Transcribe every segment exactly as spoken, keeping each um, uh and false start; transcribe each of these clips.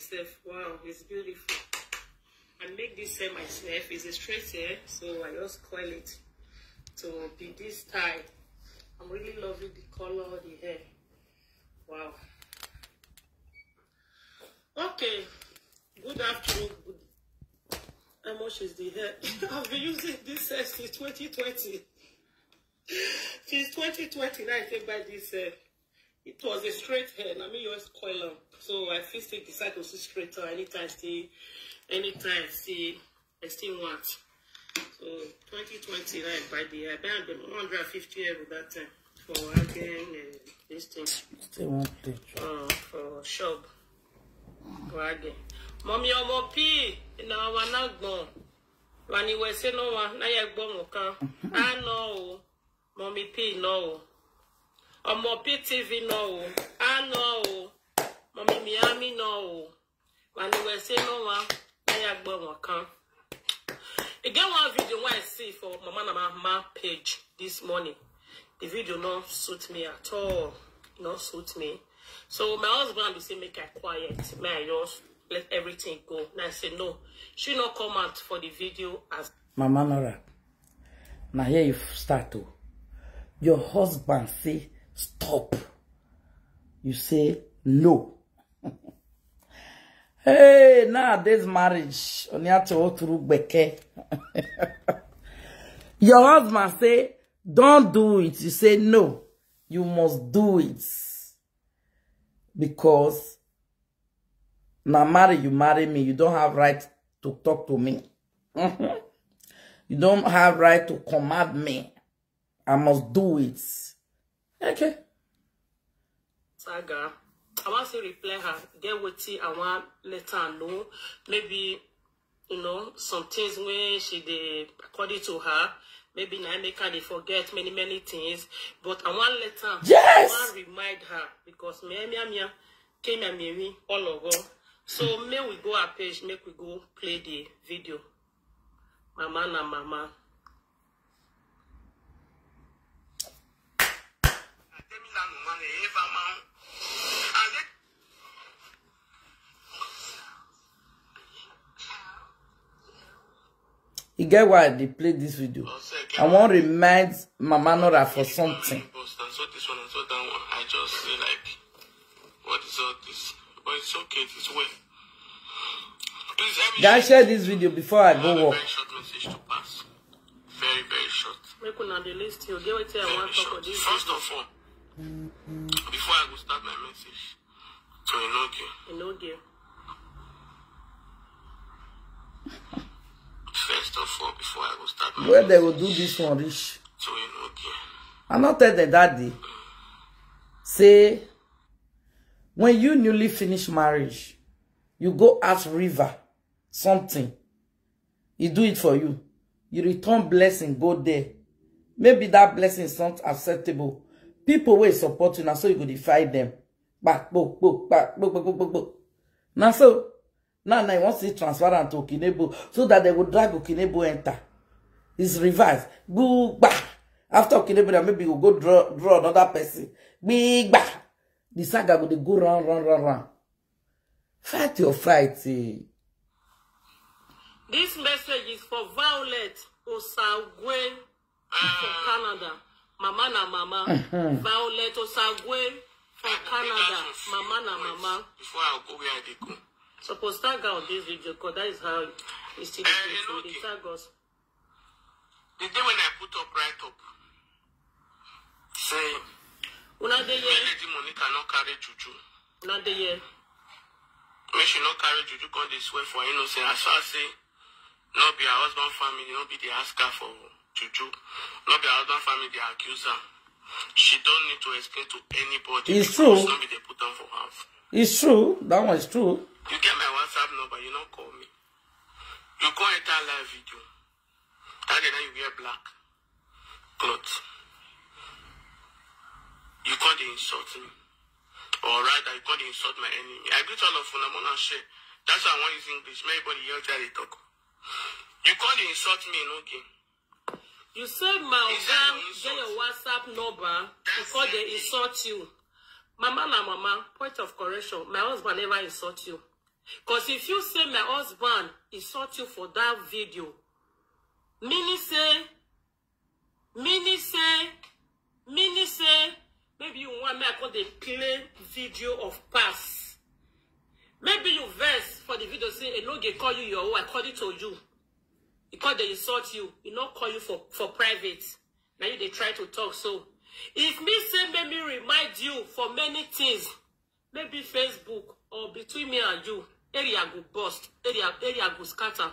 myself. Wow, it's beautiful. I make this hair myself. It's a straight hair, so I just coil it to be this style. I'm really loving the color of the hair. Wow. Okay. Good afternoon. Good. How much is the hair? I've been using this hair since twenty twenty. Since twenty twenty, I came by this hair. It was a straight hair, and I mean, you was coil up. So I feel still decide to see straighter anytime, still, anytime, see, I still want. So twenty twenty, I buy the hair. I paid one hundred fifty euro that time for again uh, this thing. Uh, for shop. Wagon. Mommy, I'm O P. No, I'm not gone. When you were saying no one, now you're going to I know. Mommy P, no. I'm O P T V, no. I know. Mommy Miami, no. When you were saying no one, now you're going to come. Again, one video I see for Mama Mama page this morning. The video not suit me at all. Not suit me. So my husband will say, make her quiet. May I just let everything go. And I say, no. She not come out for the video as... Mama Nora, now here you start to. Your husband say, stop. You say, no. Hey, nowadays marriage. Your husband say, don't do it. You say, no. You must do it. Because now marry you marry me, you don't have right to talk to me. You don't have right to command me. I must do it. Okay. Saga, I want to reply her. Get with tea. I want let her know. Maybe you know some things when she did according to her. Maybe now make her they forget many many things, but I want let her. Yes. I want to remind her because me me me came and me all over. So may we go our page, make we go play the video. Mama na mama. You get why they play this video. I want to remind Mama Nora for something. So this one and so that one, I just say like, what is all this? But it's okay, it's well. Please help me. Guys, share this video before I go walk. Very short message to pass. Very very short. Very short. First of all, before I go start my message to Enogie. Enogie. First of all, before I will start my where message, they will do this one, Rich. So Enogie. I not tell the daddy. Say, when you newly finish marriage, you go out river, something. He do it for you. You return blessing, go there. Maybe that blessing is not acceptable. People will support you now, so you could defy them. Back, book, book, back, book, book, book, book. Now, so. Now, now, he wants to transfer them to Okinebu so that they would drag Okinebu enter. It's reversed. Go back. After Okinebu, then maybe you go draw, draw another person. Big back. The saga will go round, round, round, round. Fight your fight. This message is for Violet Osaogwe from Canada. Mama na mama. Violet Osaogwe from Canada. Mama na mama. Before I go where I go. Suppose tag out this video because that is how it still uh, is. Tag us. The day when I put up right up, say, Una de ye. Lady Monica not carry juju. Una de ye. May she not carry juju because they swear for innocent. As far as say, not be her husband family, not be the asker for juju, not be her husband family, the accuser. She don't need to explain to anybody. It's true. They put down for half. It's true. That one is true. You get my WhatsApp number, you don't call me. You go enter live video. That day now you wear black clothes. You call the insult me. Or rather, you call the insult my enemy. I greet all of them and share. That's why I want to use English. Everybody else that they talk. You call the insult me, no game. You said my Oga get your WhatsApp number before they insult you. Mama na mama, point of correction. My husband never insult you. Because if you say my husband insult you for that video, meaning say, meaning say, meaning say, maybe you want me to call the plain video of past. Maybe you verse for the video say, Enogie call you your own according to you. Because they insult you, you not call you for, for private. Now you they try to talk so. If me say, let me remind you for many things, maybe Facebook or between me and you, area go bust, area, area go scatter.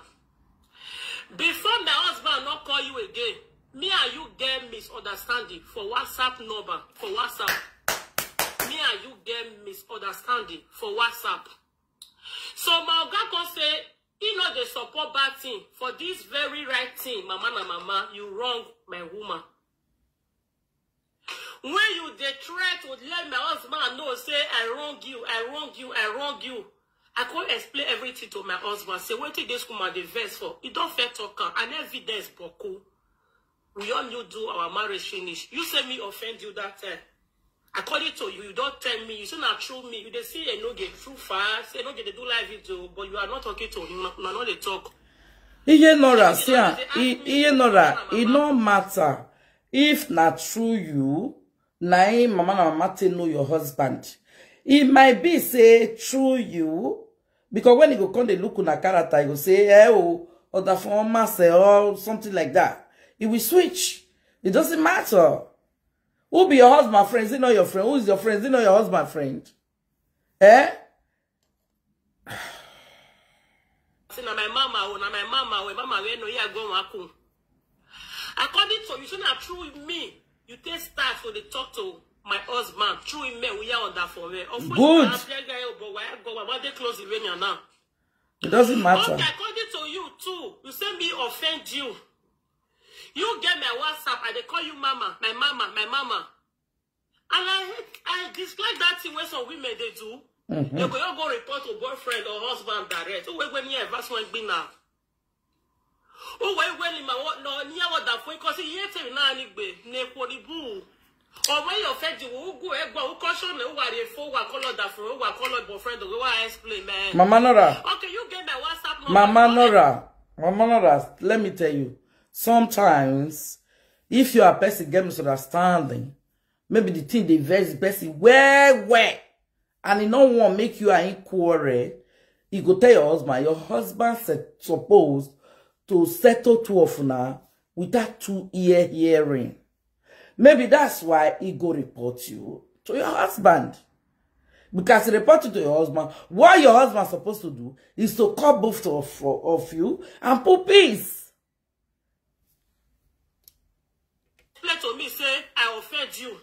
Before my husband not call you again, me and you get misunderstanding for WhatsApp number, for WhatsApp. Me and you get misunderstanding for WhatsApp. So my oga can say, you know they support bad thing. For this very right thing, mama na mama, you wrong my woman. When you they try to let my husband know, say I wrong you, I wrong you, I wrong you. I can't explain everything to my husband. Say what did this woman the verse for? It don't fair talk and evidence boko. We all knew do our marriage finish. You say me offend you that time. According to you, you don't tell me. You say not true me. You they say Enogie through fast. Enogie they do live video, but you are not talking to him. No, no, they talk. Iye Nora, see, Iye Nora, it no matter if not true you. Na mama na mama te know your husband. It might be say true you because when he go come they look on a character, he go say eh oh or the former say or something like that. It will switch. It doesn't matter. Who be your husband friend? Is it not your friend? Who is your friend? Is it not your husband friend? Eh? Na my mama o na my mama o mama we no ya go maku. According to you, so na true me. You take start for the talk to my husband. True email, we are on that for me. Of course, it doesn't matter. Okay, according to you too, you say me offend you. You get my WhatsApp and they call you mama, my mama, my mama. And I hate, I dislike that thing when some women they do. Mm-hmm. They go go report to boyfriend or husband direct. Oh wait, when you have that's what been now. Oh, wait, when in my what no near what that way, because he yet na nigbe, ne poli boo. Or when you offend you who go egg who caution who are the four color that for who are colored boyfriend or who I explain, man. Mama Nora. Okay, you get my WhatsApp number. Mama Nora. Mama Nora, let me tell you. Sometimes if you are a person get misunderstanding, maybe the thing they vex person where where and it don't want make you an inquiry, you go tell your husband, your husband said supposed to settle two of now with that two ear hearing. Maybe that's why he go report you to your husband. Because he report you to your husband. What your husband supposed to do is to call both of, of you and put peace. Let me say, I offend you.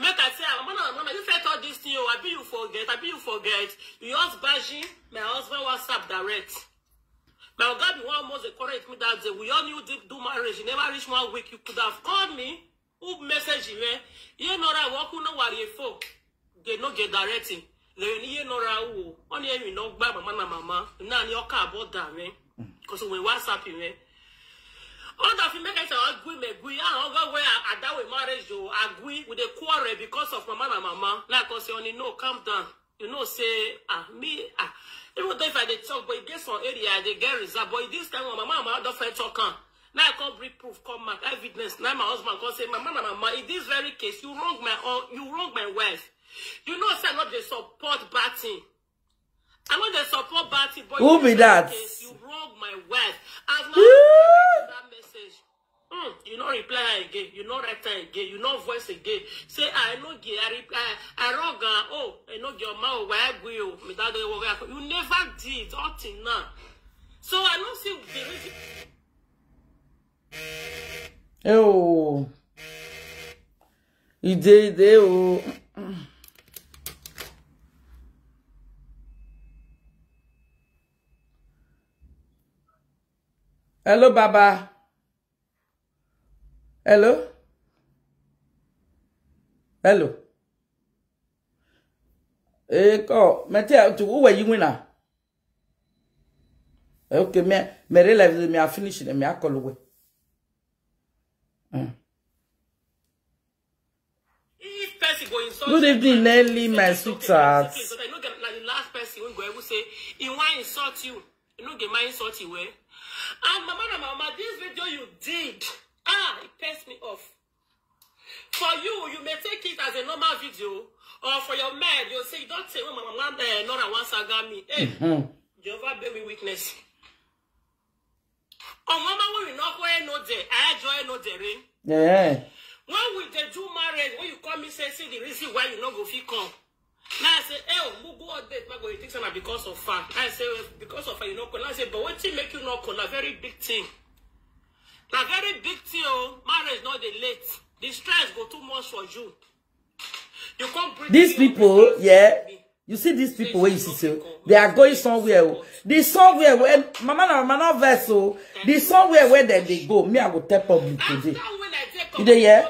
Make I say, I'm not, I'm not, you felt all this thing, I be you forget, I be you forget. You just bashing, my husband WhatsApp direct. My God, you almost correct me that day. We all knew to do marriage. You never reached one week. You could have called me. Who message you? You know that walk no worry for. They no get directing. You know that who only you know by mama and mama. Now you can't about that, man. Because we WhatsApp you, man. All that you make us agree, make agree. I don't go where I that we marriage you agree with a quarrel because of mama and mama. Like us, you only know calm down. You know say ah me ah. Even though if I they talk, but it gets some area, they get reserved. But this time, my mama don't find talk. Now I can't bring proof, come back, evidence. Now my husband can say, mama, mama, in this very case, you wrong my you wrong my wife. You know, say not they support batting. I know they support batting, but who be that? Case, you wrong my wife. As my that message, mm, you not reply again, you not write again, you not voice again. Say I know get I reply, I wrong. Oh, I know your mouth where you me that work. You never did up till now. So I don't see the reason. Oh, you did they oh. Hello, Baba. Hello? Hello? Eh, call. Me tell you, who were you winner? Okay, me, me realize me I finish it, me I call away. Good evening, Nelly, my sweetheart. last person when go say he want insult you. You no get my insult you way. And mama na mama, this video you did, ah, it pissed me off. For you, you may take it as a normal video, or for your man, you'll say, don't say, oh, mama, eh, Nora wants to get me. Hey, Jehovah bear me witness. Oh, mama, we not going no day. I joy no day, right? Yeah. When we they do marriage, when you come, me say, see the reason why you not go fit come. Now I say, hey, who go out there? But you think something because of her. I say, well, because of her, you know, I say, but what thing make you not call? A very big thing. A very big thing. Oh, marriage not the late. The stress go too much for you. You can't breathe. These people, yeah. You see these people where you see so they are going somewhere. They somewhere where mama na mama vessel. They somewhere where they, they go. Me I go tell public today. You dey hear?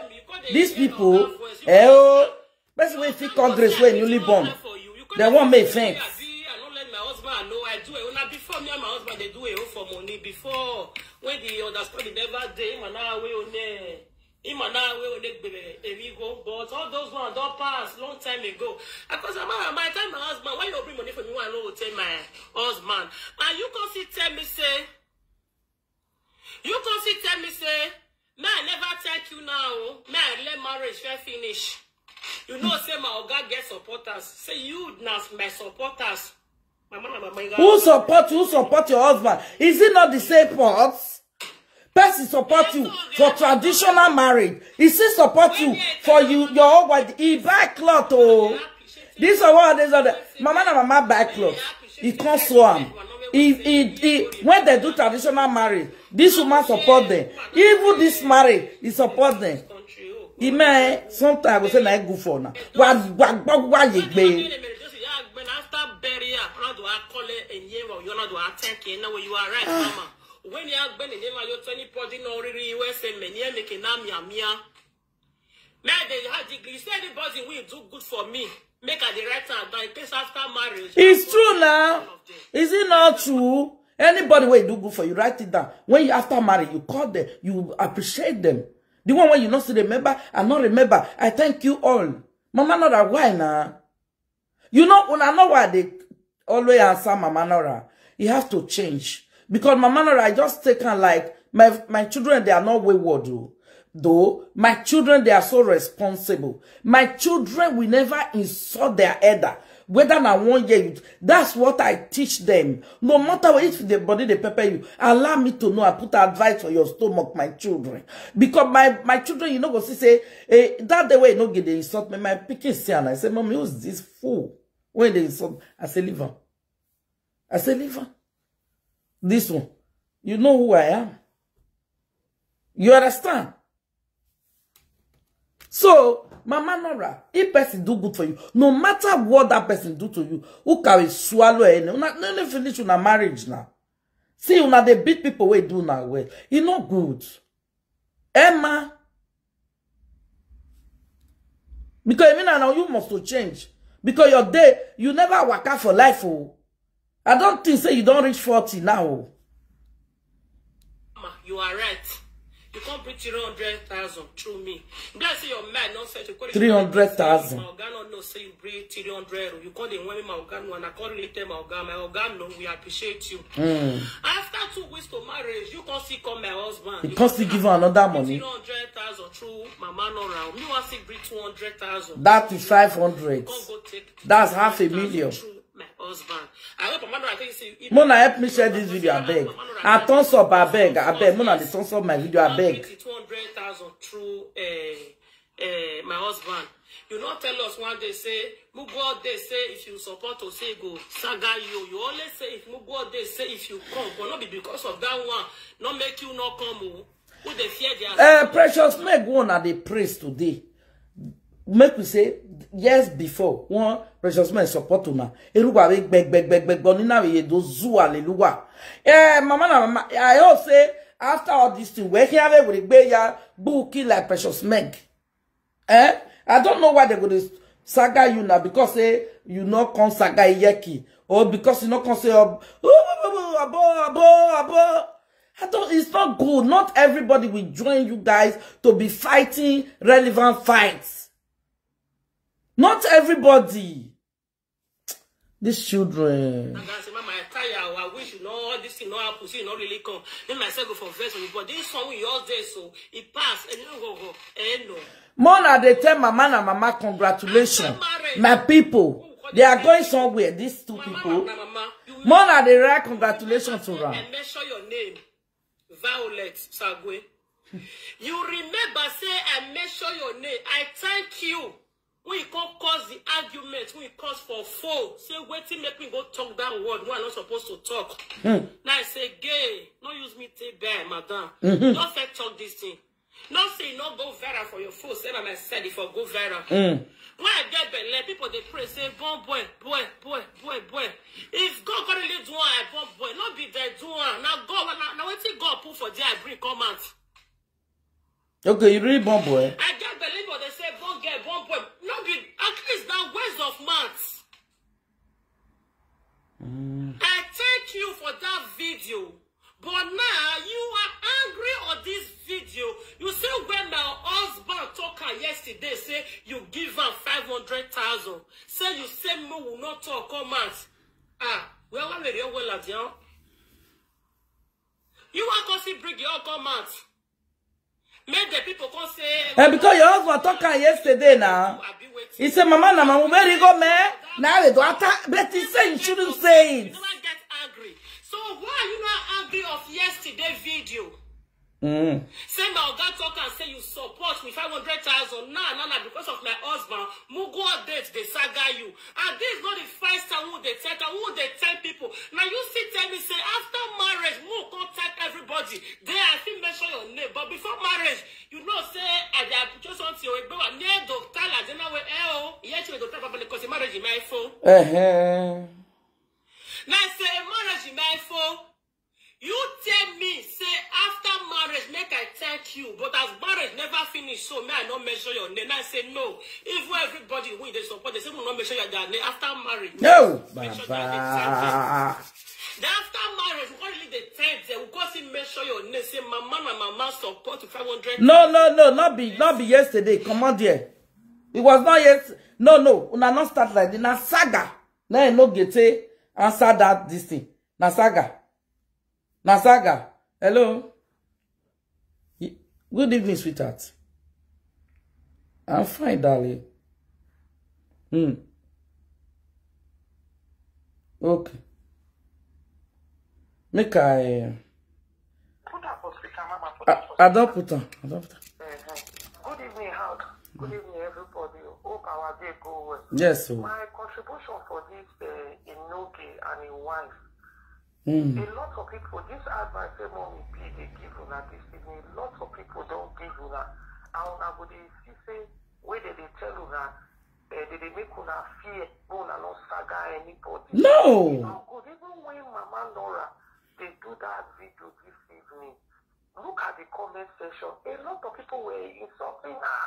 These people, eh oh, best way fit Congress when newly born. They want me think. I know I do it. Now before me and my husband they do it all for money. Before when they understand the never day, man I we only. But all those ones don't pass long time ago. Because my time my husband, why you bring money for me when I know tell my husband? And you can see tell me say, you can see tell me say, man I never thank you now. Man I let marriage fair finish. You know say my oga get supporters. Say you now my supporters. My man, my man, who support you? Who support your husband? Is it not the same parts? Person support you for traditional marriage. He still support you for you your own wife. He buy cloth oh. This or what? This or that. Mama na mama buy cloth. He can't sew. He, he, he, when they do traditional marriage, this woman support them. Even this marriage, he support them. He may sometimes we say na go for now. What what what what you be? After burial, you are calling and you are not attacking. Now you are right, mama. When you have been in your twenty body, no really, you say, Mania, make a Namia Mia. Now they have degrees, anybody will do good for me. Make a director by case after marriage. It's true now. Is it not true? Anybody will do good for you, write it down. When you after marriage, you call them, you appreciate them. The one where you not see the member, I not remember. I thank you all. Mama Nora, why now? You know, when I know why they always answer Mama Nora, you have to change. Because Mama Nora, I just take her like, my, my children, they are not wayward, though. My children, they are so responsible. My children will never insult their elder. Whether na one year, that's what I teach them. No matter what, if the body, they prepare you. Allow me to know, I put advice for your stomach, my children. Because my, my children, you know, go see, say, eh, that the way, you know, get they insult me. My picking say, and I say, Mommy, who's this fool? When they insult me, I say, leave her. I say, leave her. This one, you know who I am. You understand? So, Mama Nora, if person do good for you, no matter what that person do to you, who can swallow any? Don't finish una marriage now. See, una they beat people wey do na well. You no good, Emma. Because even now you must to change. Because your day, you never work out for life oh. I don't think say so you don't reach forty now. You are right. You can't bring three hundred thousand through me. Bless your man, not say you three hundred thousand. My organ no say you bring three hundred. You call the women my organ one. I call later my organ. My organ no. We appreciate you. Mm. After two weeks to marriage, you can't see come my husband. You, you can't still give her another money. Three hundred thousand through my man around. You want to bring two hundred thousand. That is five hundred. That's half a million. My husband. I hope Mama Nora say you. Mona help me share this video, I beg. I thumbs up, I beg, I beg. Mona the thumbs up my video, I beg. Two hundred thousand through my husband. You not tell us one day say Mugwa they say if you support to say go saga you. You always say if Mugwa they say if you come, but not be because of that one. Not make you not come. Who they fear their. Precious, make one at the praise today. Make we say yes before one precious man support to now. Eruba beg beg beg beg beg. But now we do zoo hallelujah. Eh, mama na mama. I hope say after all this thing, we here we will be ya booking like precious meg. Eh, I don't know why they go to saga you now because say you no come saga yeki or because you no come say abo abo abo abo. I don't, it's not good. Not everybody will join you guys to be fighting relevant fights. Not everybody. These children. And I said, Mama, I tire. I wish you know all this thing, no happen, so you not really come. Then my son go for verse, but this song we all there, so it passed, and you know, go, go, and no. Mona, they tell my man and mama, congratulations. My people, they are going somewhere, these two people. Mona, they write congratulations to her. And mention your name, Violet Osaogwe. You remember, say, I mention your name. I thank you. We go cause the argument, we cause for foe. Say, wait till make me go talk that word. No, I'm not supposed to talk. Mm. Now I say, gay, no use me take bear, madam. Mm-hmm. Don't say talk this thing. No say no go viral for your foe. Say I said if I go viral. Mm. When I get belay, people they pray, say, bon boy, boy, boy, boy, boy. If God can really do one, I bon boy, not be there do one. Now go now, now wait till God put for there, I bring come out. Okay, you really bon boy. I get belay, but they say bon girl, bon boy. Not be at least now words of mouth. Mm. I thank you for that video. But now you are angry on this video. You see when my husband talk her yesterday, say you give her five hundred thousand. Say you say me will not talk comments. Ah, well I'm ready well at you. You are going to bring your comments. Make the people come say. And because your husband talk her yesterday now, he said, Mama, na mama, where you go, man? Now they do attack, but he said you shouldn't say it. So why are you not angry of yesterday video? Mm. Say my God talk and say you support me five hundred thousand. Nah, nah, nah, because of my husband. Mugo updates, they saga you. And this is not the first time who they take and who they tell people. Now you see tell me, say after marriage, Mugo contact everybody. There I think mention your name. But before marriage, you know, say I just want to your name doctor, I don't know where else. Yes, you don't talk about because marriage is my phone. Uh-huh. Now say marriage in my phone. You tell me, say after marriage, make I thank you. But as marriage never finished, so may I not measure your name. I say no. Even everybody who they support, they say we not measure your name after marriage. No, measure Baba. Then after marriage, we only the tenth day. We go see measure your name. Say mama and mama support to five hundred. No, no, no, not be, not be yesterday. Come on, dear. It was not yet. No, no, una not start like this. Na saga. Na no gete. Answer that this thing. Nasaga. Nasaga. Hello. Good evening, sweetheart. I'm fine, darling. Hmm. Okay. Make I. Put up for speaker, Mama. Put up for speaker. I don't put on. I don't put on. Good evening, Howard. Good evening, everybody. Hope our day go well. Yes, sir. My contribution for this uh, Enogie and his wife. Mm. A lot of people, this advice say, Mommy, please, they give you that this evening. A lot of people don't give you that. And I would say, where did they tell you that? Uh, did they make you that fear? No, no saga anybody. No! You know, good. Even when Mama Nora, they do that video this evening. Look at the comment section. A lot of people were insulting her.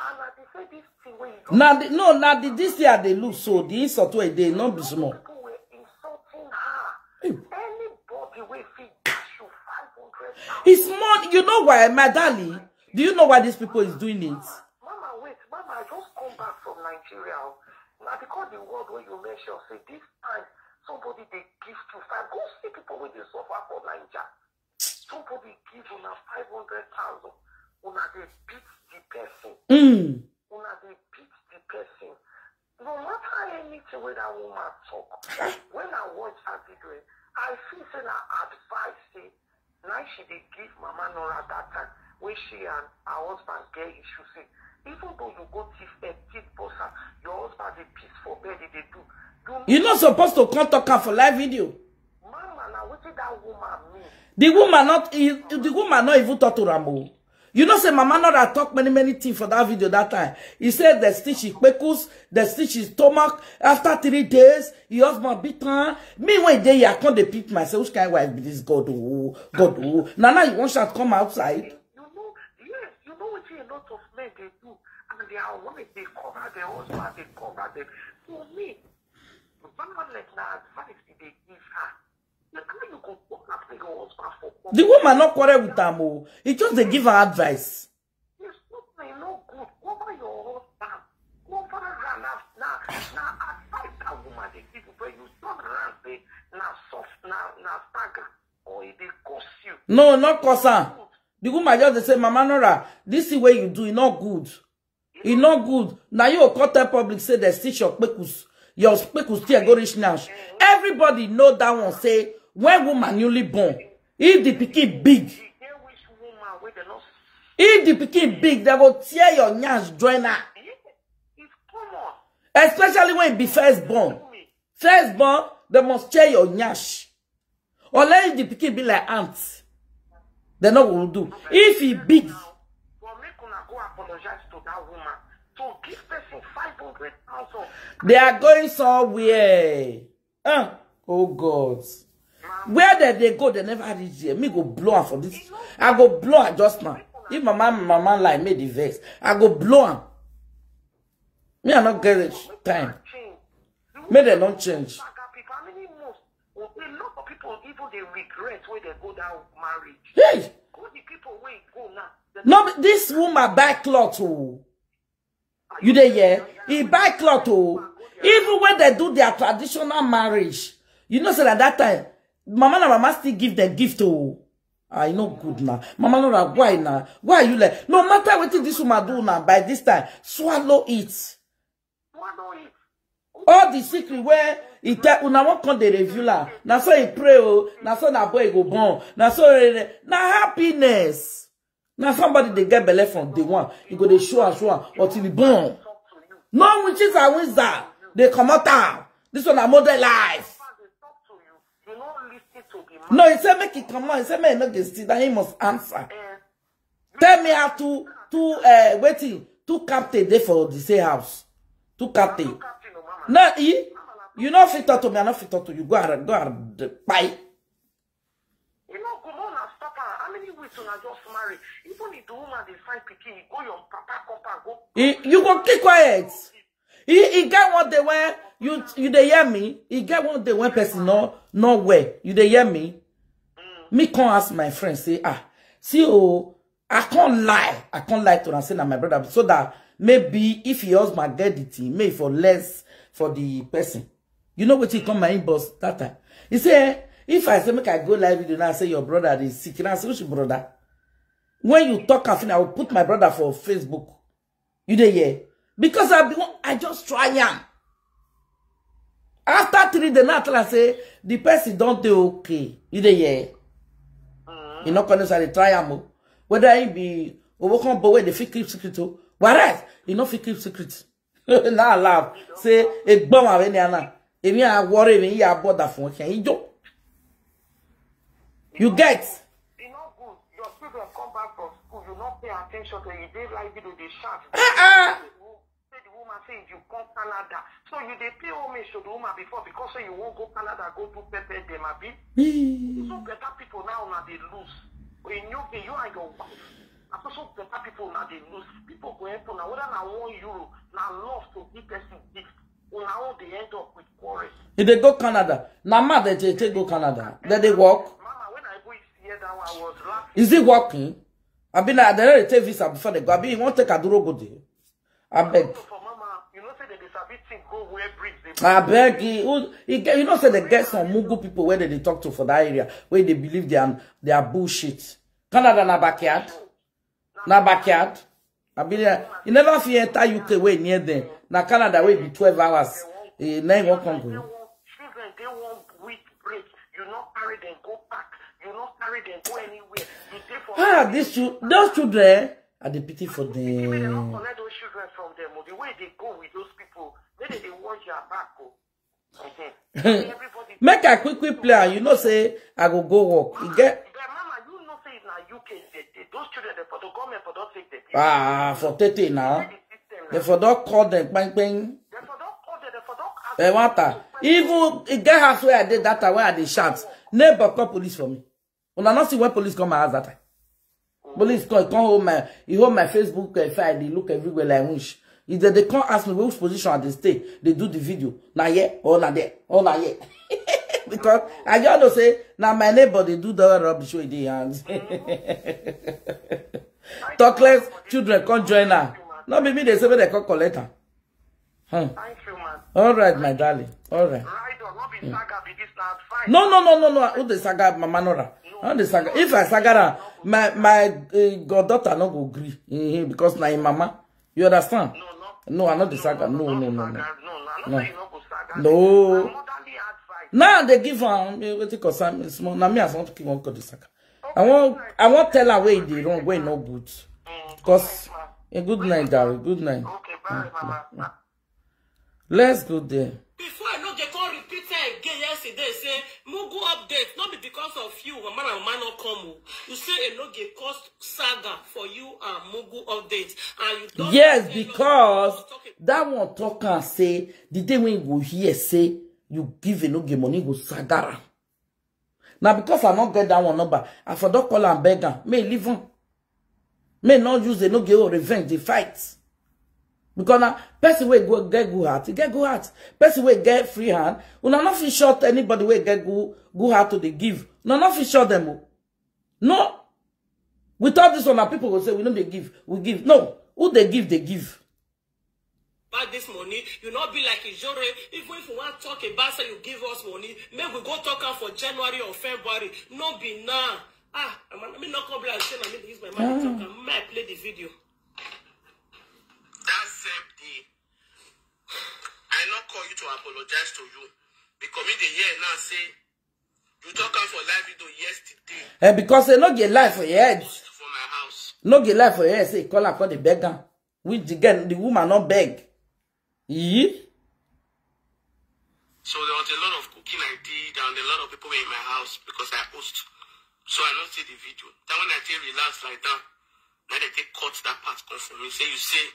And I did say this thing when you now the, no, now the, this year they lose, so the insult way they not be small. People were insulting her. Hey. Anybody will feed you five hundred thousand. It's more, you know why, my darling? Do you know why these people is doing it? Mama, Mama, wait, Mama, I just come back from Nigeria. Now, because the word where you mention, say this time somebody they give to five. Go see people with the sofa for Nigeria. Somebody give you now five hundred thousand. Una they beat the person. Mm. Una they beat the person. No matter anything where that woman talk, when I watch her video, I feel saying her advice say, now she did give Mama Nora that time when she and her husband get issue say, even though you go thief a thief person, your husband they peace for bed they do. You're not supposed to come talk her for live video. Mama, now what did that woman mean? The woman not the woman not even talk to Rambo. You know, say Mama Nora talk many, many things for that video that time. He said the stitch is peckles, the stitch is stomach. After three days, your husband beat her. Me one day, I can't repeat myself. Which kind of wife be this God? Oh, God, oh. Now, now you want to come outside. You know, yes, you know what a lot of men they do. And they are women, they cover their husband, they cover them. For me, Violet, now advice they give her. The woman not quarrel with them. Oh. It just they give her advice. Yes, no good. Cover your husband. Cover her now. Now, advice that woman they give you. No, not Kosa. The woman just say, Mama Nora, this is where you do, it's not good. It's not good. Now you cut the public, say they stitch your pekus. Your pekus still go rich now. Everybody know that one say, when woman newly born, if the pikin big, if the pikin big, they will tear your nyash join her. Especially when it be first born. First born, they must tear your nyash. Or let the pikin be like ants. They know what we'll do. If he big. Well, make una go apologize to that woman. To give person five hundred also. They are going somewhere. Uh, oh God. Mama. Where did they go? They never reach here. Me go blow her for this. You know, I go blow her just now. If my mama, my mama like me the vex, I go blow her. Me I not get it time. May they not change. They regret when they go down marriage. Hey. Go the people where it go now. No, but this woman buy cloth. Oh. You there, yeah? He buy cloth. Oh. Even when they do their traditional marriage, you know, so at that time, Mama and Mama still give the gift. Oh, I know good now. Mama Nora, why now? Why are you like? No matter what this woman do now, by this time, swallow it. Swallow it. All the secret where he tell una won't come the review la. Na so he pray oh, na so na boy go born, na so na happiness. Now somebody they get belay from day one, he go they show us one or till he born. No witches are wizards. They come out down. This one a modern life. No, he said make it come out. He said make not get still. That he must answer. Tell me how to to uh waiting to captain there for the same house. To captain. No, he, you know fit talk to me, I not fit talk to you. Go and go and buy. You know, come on and stop her. How many weeks you are just married? Even if the woman they find picking, you go your papa compa go. He, you go keep quiet. He, he get one day when you you they hear me. He get one day when person no no way. You they hear me. Mm. Me can't ask my friend say ah see oh I can't lie I can't lie to her say that my brother so that maybe if he husband get the thing maybe for less. For the person, you know what he come my inbox that time. He said, if I say make I go live video now, say your brother is sick. And I say, which brother? When you talk, I will put my brother for Facebook. You there, yeah? Because I be I just try him. After three the night, I say the person don't do okay. You there, yeah? Uh-huh. You know, because they try him. Whether he be overcome, but where they fit keep secret, whereas you know fit keep secret. Now laugh. Say a bomb of any anna. If you are worried, you are bored of one. Can you do? You get. It's not good. Your children come back from school. You not pay attention to you. They like you to the shark. Ah ah. The woman says you come Canada, so you they pay homage to the woman before because so you won't go Canada. Go to Pepe de Mabi. So better people now now they lose. When you you and your wife. So better people now they lose. People go into now whether now one euro now love to give person gift. Now they end up with quarrels. If they go Canada, now ma they they go Canada. Then they walk. Mama, when I go here, that one I was laughing. Is it working? I been I they take visa before they go. I been won't take a duro go there. I beg. For Mama, you know say they disability go where bridge. I beg you. You know say they get some Mugu people where they, they talk to for that area where they believe they are they are bullshit. Canada na backyard. Na backyard, I be there. You never fear enter U K way near there. Na Canada way be twelve hours. Eh, nine won't come. Children, they won't week break. You not carry them go back. You not carry them go anywhere. Ah, these children, those children, are the pity for them. They don't collect those children from them. The way they go with those people, they they watch your back. Okay. Make a quick quick plan. You know say I go go walk. You get. Those children, they for the government for don't take the people. Ah, for thirty now. They for don't call them, bang bang. They for don't call them, they for don't ask. They want that. Even if get half where I did that time, where I did shots. Neighbor call police for me. When I not see when police come my house that time. Police come, come home my, he hold my Facebook file. They look everywhere like wish. If they, they can't ask me which position I they stay, they do the video. Now yeah, or not there, or not yeah. Because I y'all don't say now my neighbor they do the rubbish with their hands. Talkless children can't join her. Not be me they say they can't collect her. Huh. Thank you, man. All right, my darling. All right. Right on. Not be yeah. Saga be this now. Fine. No, no, no, no, no. Who the saga, Mama Nora? No, the saga. If I saga, my my uh, goddaughter not go agree mm-hmm. because na mama. You understand? No, no. No, I not the saga. No, no, no, no. No. No. Now they give um, because small. Now me I want to give one the saga. I want I want tell her way they wrong way no good. Because a good night, darling. Good night. Okay, bye, Mama. Let's go there. Before I know they can't repeat it again yesterday, say Mugu update, not be because of you, a man and man not come. You say a no get cost saga for you and Mugu update. And you don't yes, because that one talk and say the day when you go here say you give a no get money go sagara. Now because I not get that one number, I forgot call and beg her. May leave on. May not use a no get revenge, the fight. Because now, person way go get good heart, get good heart. Person way get free hand. We not fit short anybody way get good good heart to the give. No, not fit short them. No. Without this one, our people will say we don't they give. We give. No, who they give, they give. About this money, you not be like Ijore. Even if we want to talk about say so you give us money, maybe we go talk out for January or February. No be now. Ah, I mean not come like saying I need to use my money ah. talk. I might play the video. That same day, I not call you to apologize to you because in the year now say you talk out for live video yesterday. And because they not get life for your head. For my house. Not get life for your head. Say call up for the beggar. Which again the woman not beg. Yeah. So there was a lot of cooking I did and a lot of people were in my house because I host. So I don't see the video. Then when I take relax like that, now they take cut that part come from me. Say you say.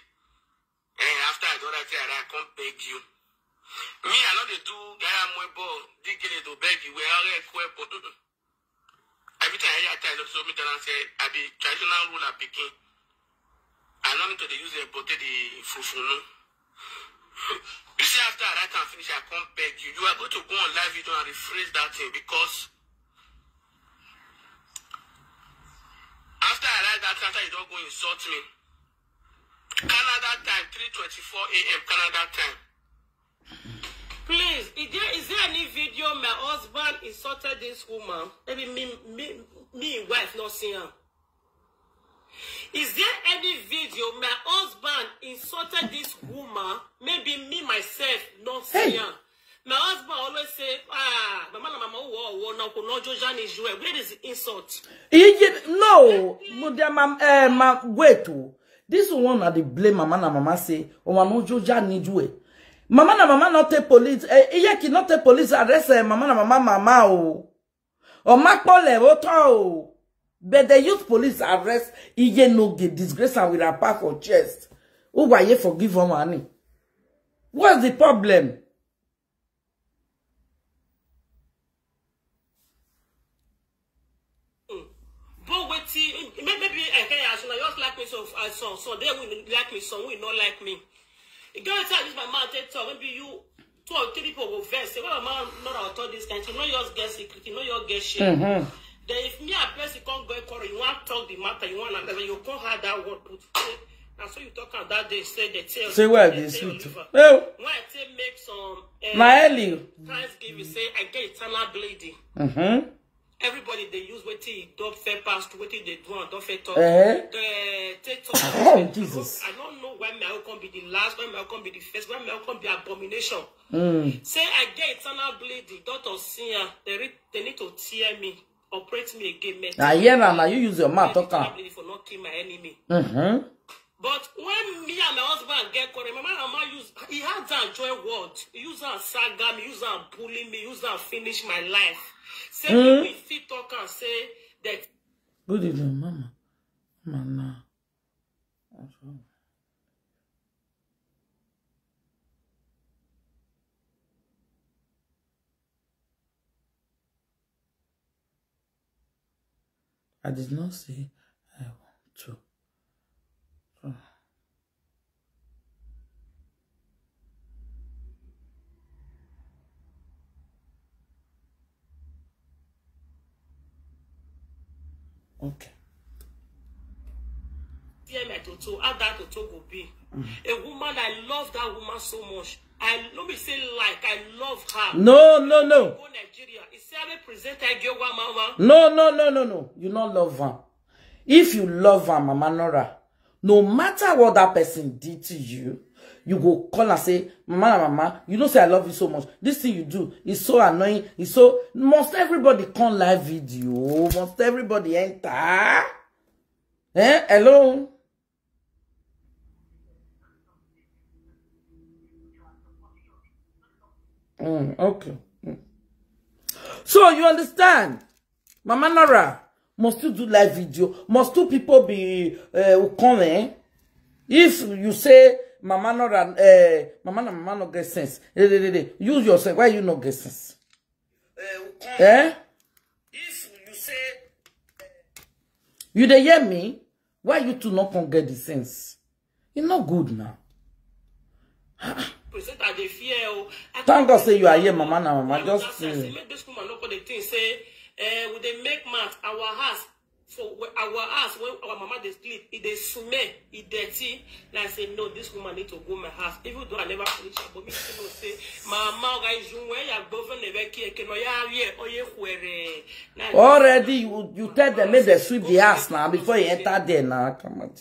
And after I do that, I can't beg you. Me, I know they do. I am more ball. They get it to beg you. We are a queer. Every time I tell them, so me tell them, say, I be traditional ruler picking. I know me to use a bottle of fufu. You see, after I can finish, I can't beg you. You are going to go on live video and rephrase that thing because after I write that letter, you don't go insult me. Canada time, three twenty-four A M Canada time. Please, is there, is there any video my husband insulted this woman? Maybe me, me, me wife not seeing her. Is there any video my husband insulted this woman? Maybe me myself not seeing hey. her. My husband always say, ah, mama na mama wo wo na ko nojo jani joe. Where is the insult? No, madam, eh, ma wait. This one are the blame mama na mama say o wa no joja ni juwe. Mama na mama not take police eh iye ki not take police arrest eh, mama na mama mama o o makpole o to o but they use police arrest iye no get disgrace and with her pack for chest o wa ye forgive her money. What's the problem? Maybe I just like me so as some, so they will like me, some will not like me. The girl tell this my mom take talk. Maybe you two or three people go vex. Say, well, mom, not at all this kind. You know you just get secret. You know you get shit. Mm -hmm. Then if me a person can't go and you want to talk the matter, you want to you can't have that word put. And so you talk on that day. Say the tale. Say where the sweet. Well, when I say make some. Uh, my early. Thanksgiving say I get eternal bleeding. Mm hmm. Everybody they use what they don't fair pass to what they do and don't fair talk. Uh-huh. They take talk. Oh Jesus! I don't know when my outcome be the last, when my outcome be the first, when my outcome be abomination. Mm. Say I get eternal bleeding. Doctor senior, they they need to tear me, operate me again. Now yeah, now you use your mouth talking for not kill my enemy. Mm-hmm. But when me and my husband get correct, my man and my use he had that joy word. He used that saga, he used that bully me, he used that finish my life. Say mm. me fit talk and say that. Good evening, Mama. Mama. I did not say I want to. Okay. Yeah, me to to Ada to Togo B. A woman, I love that woman so much. I let me say like I love her. No, no, no. Go Nigeria. No, no, no, no, no. You not love her. If you love her, Mama Nora, no matter what that person did to you, you go call and say, Mama, Mama, you don't say I love you so much. This thing you do is so annoying. It's so must everybody come live video. Must everybody enter? Eh? Hello. Mm, okay. Mm. So you understand, Mama Nora, must you do live video? Must two people be uh, coming? If you say Mama Nora, uh, Mama Nora, Mama no get sense. De, de, de, de. Use yourself. Why you no get sense? Uh, eh? If you say uh, you dey hear me, why you two not come get the sense? It's not good now. Thank God say you are here, Mama Nora, Mama. Just make this woman no go dey think say. Uh, we they make math our house for our house when our mama they sleep, it they smell it dirty. And I say, no, this woman need to go my house, even though I never finish. But me still say, Mama, guys, you where already you you tell them make they sweep the house now before you enter there now. Come on,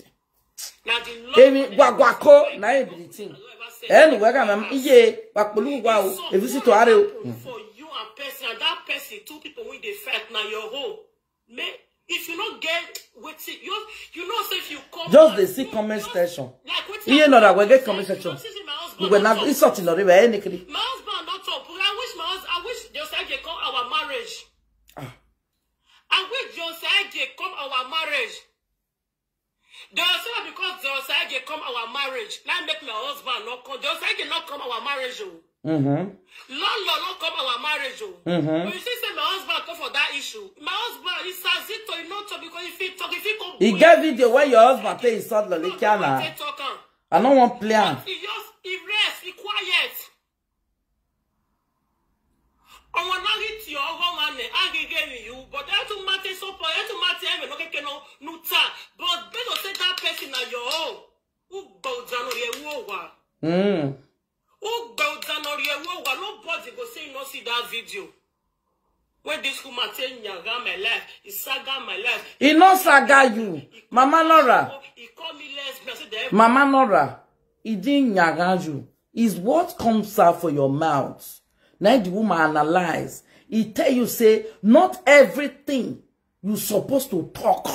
now the guaguaco now you be the thing. And we're gonna yeah, but if you see to are. Person and that person, two people when they fight now your home. Man, if you not get what you you know say if you come just they see comment section. Like you know that we get comment section. We will not insulting already. My husband not talk. I wish my husband. I wish Josiah they come our marriage. Ah. I wish Josiah they come our marriage. Josiah because Josiah they come our marriage. Now make my husband not come. Josiah they not come our marriage. Mm-hmm. Lord, Lord, Lord, come our marriage. Mm-hmm. But you see, say my husband come for that issue. My husband, he's as it to not to because if he talk, if he come, he get video where your husband play his son Lolly Kiana. I don't want play. But he just he rest, he quiet. I want to get your home and I get you, but I to matter so far. I to matter even okay, no, no time. But better say that person at your home. Who goes down or you over? Hmm. Who go down or you won't nobody go say you don't see that video. When this woman tell me my life, he saga my life. He no saga you. Mama Nora. He call me lesbian. Mama Nora, he didn't nyaga you. Is what comes out for your mouth. Now the woman analyze. He tell you say not everything you supposed to talk.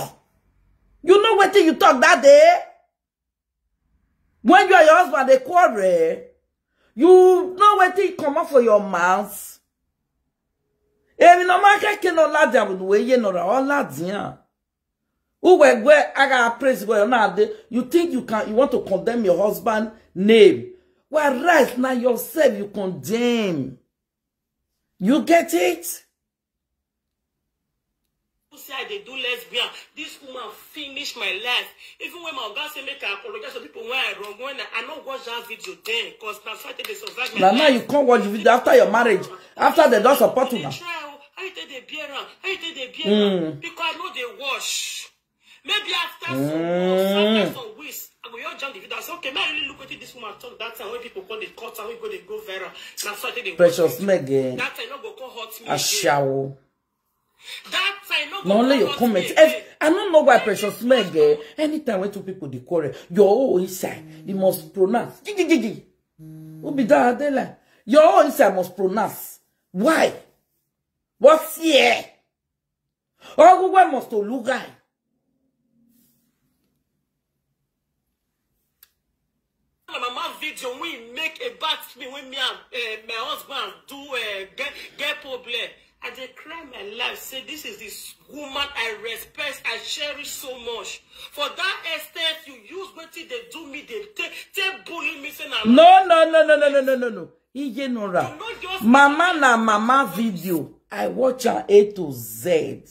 You know what you talk that day? When you and your husband they quarrel. You know what it come out for your mouth. Every no matter cannot lad them with way you know all lads. Who were where I got praise where now you think you can you want to condemn your husband name. Well right now yourself you condemn. You get it? They do lesbian. This woman finished my life. Even when my God say make I apologize to people when I wrong, when I don't watch that video then, cause now fighting they survive my life. Now you can't watch the video after your marriage, after they don't support you now. How you take the beer on? How you take the beer on? Because I know they wash. Maybe after some some weeks, I will jump the video. I say okay, may I really look at this woman talk that time when people call the court and we go they go viral. Now fighting they wash. Precious me again. That time no go come hurt me again. Ashawo. That time, no, no only your comments. If, I don't know why Precious Meg. Eh, anytime when two people they quarrel, your own inside you must pronounce. Gigi gigi. Who be that? They like your own inside must pronounce. Why? What's here? Oh, why must to look guy? Mama video we make a bad thing when me and my husband do a get get problem. I declare my life, say this is this woman I respect, I cherish so much. For that extent, you use what they do me, they take, they bully me. No, no, no, no, no, no, no, no, no. Ije Nora. Mama na mama video. I watch her A to Z.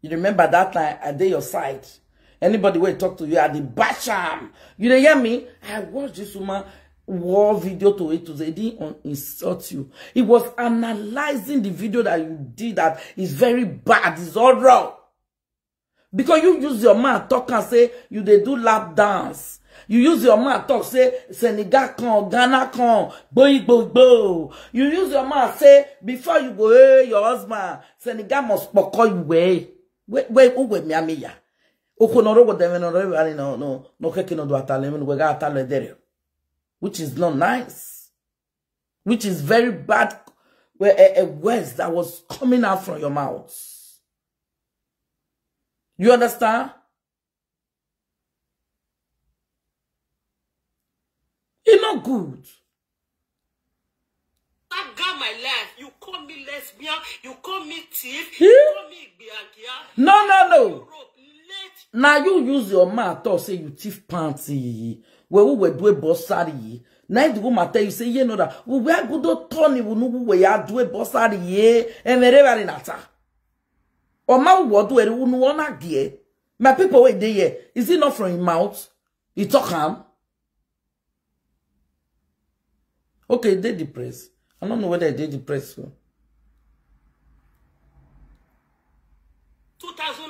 You remember that time I did your side. Anybody will talk to you at the basham. You hear me? I watch this woman. War video to it to they didn't insult you. It was analyzing the video that you did that is very bad, it's all wrong. Because you use your mouth talk and say, you they do lap dance. You use your mouth talk, say, Senegal con, Ghana con, boy, boy, boy. You use your mouth, say, before you go, hey, your husband, Senegal must spoke you way. Wait, wait, who with me, Amiya? Which is not nice. Which is very bad. A words that was coming out from your mouth. You understand? It's not good. I've got my life. You call me lesbian. You call me thief. You call me biagia. No, no, no. Now you use your mouth to say you thief panty. Where we were doing bossari. Now the woman tell you say you know that we were good to turn you know we were doing bossari ye and wherever in ata. Or my word where we no one again. My people were there. Is it not from his mouth? He talk him. Okay, they depressed. I don't know whether they depressed. So.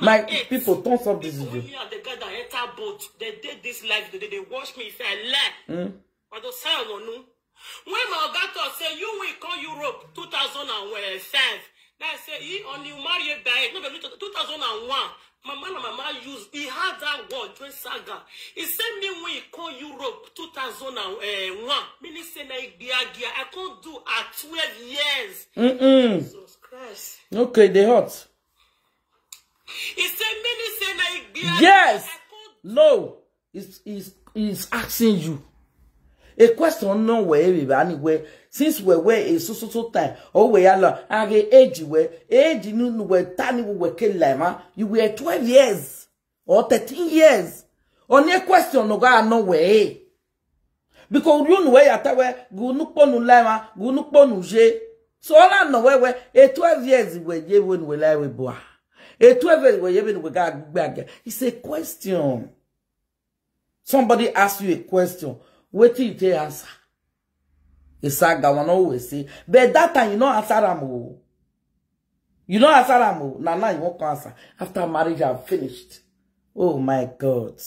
My people, don't stop this video. Me and the guy that entered boat, they did this life. They they watch me if I lie. But the sound no no. When my doctor say you will call Europe two thousand and five, now I say he only married by no two thousand and one. My man and my mama used he had that word when saga. He sent me when he call Europe two thousand and one. Meaning say na igbiagia I can't do at twelve years. Mm mm. Jesus Christ. Okay, they hot. Yes, no, it's, it's, it's asking you a question. No way, anyway, since we're where is so so so time. Oh, we are age where age you were tiny we kill lema. You were twelve years or thirteen years. Only question no go no way because you know where you where go no ponu lema go no ponu je. So all I know where a twelve years where you won't will I will boy. It's a question. Somebody asks you a question. Wait till you take answer. It's like I want to always say. But that time you don't answer them. You don't answer them. Now, now you won't answer. After marriage, I'm finished. Oh my God.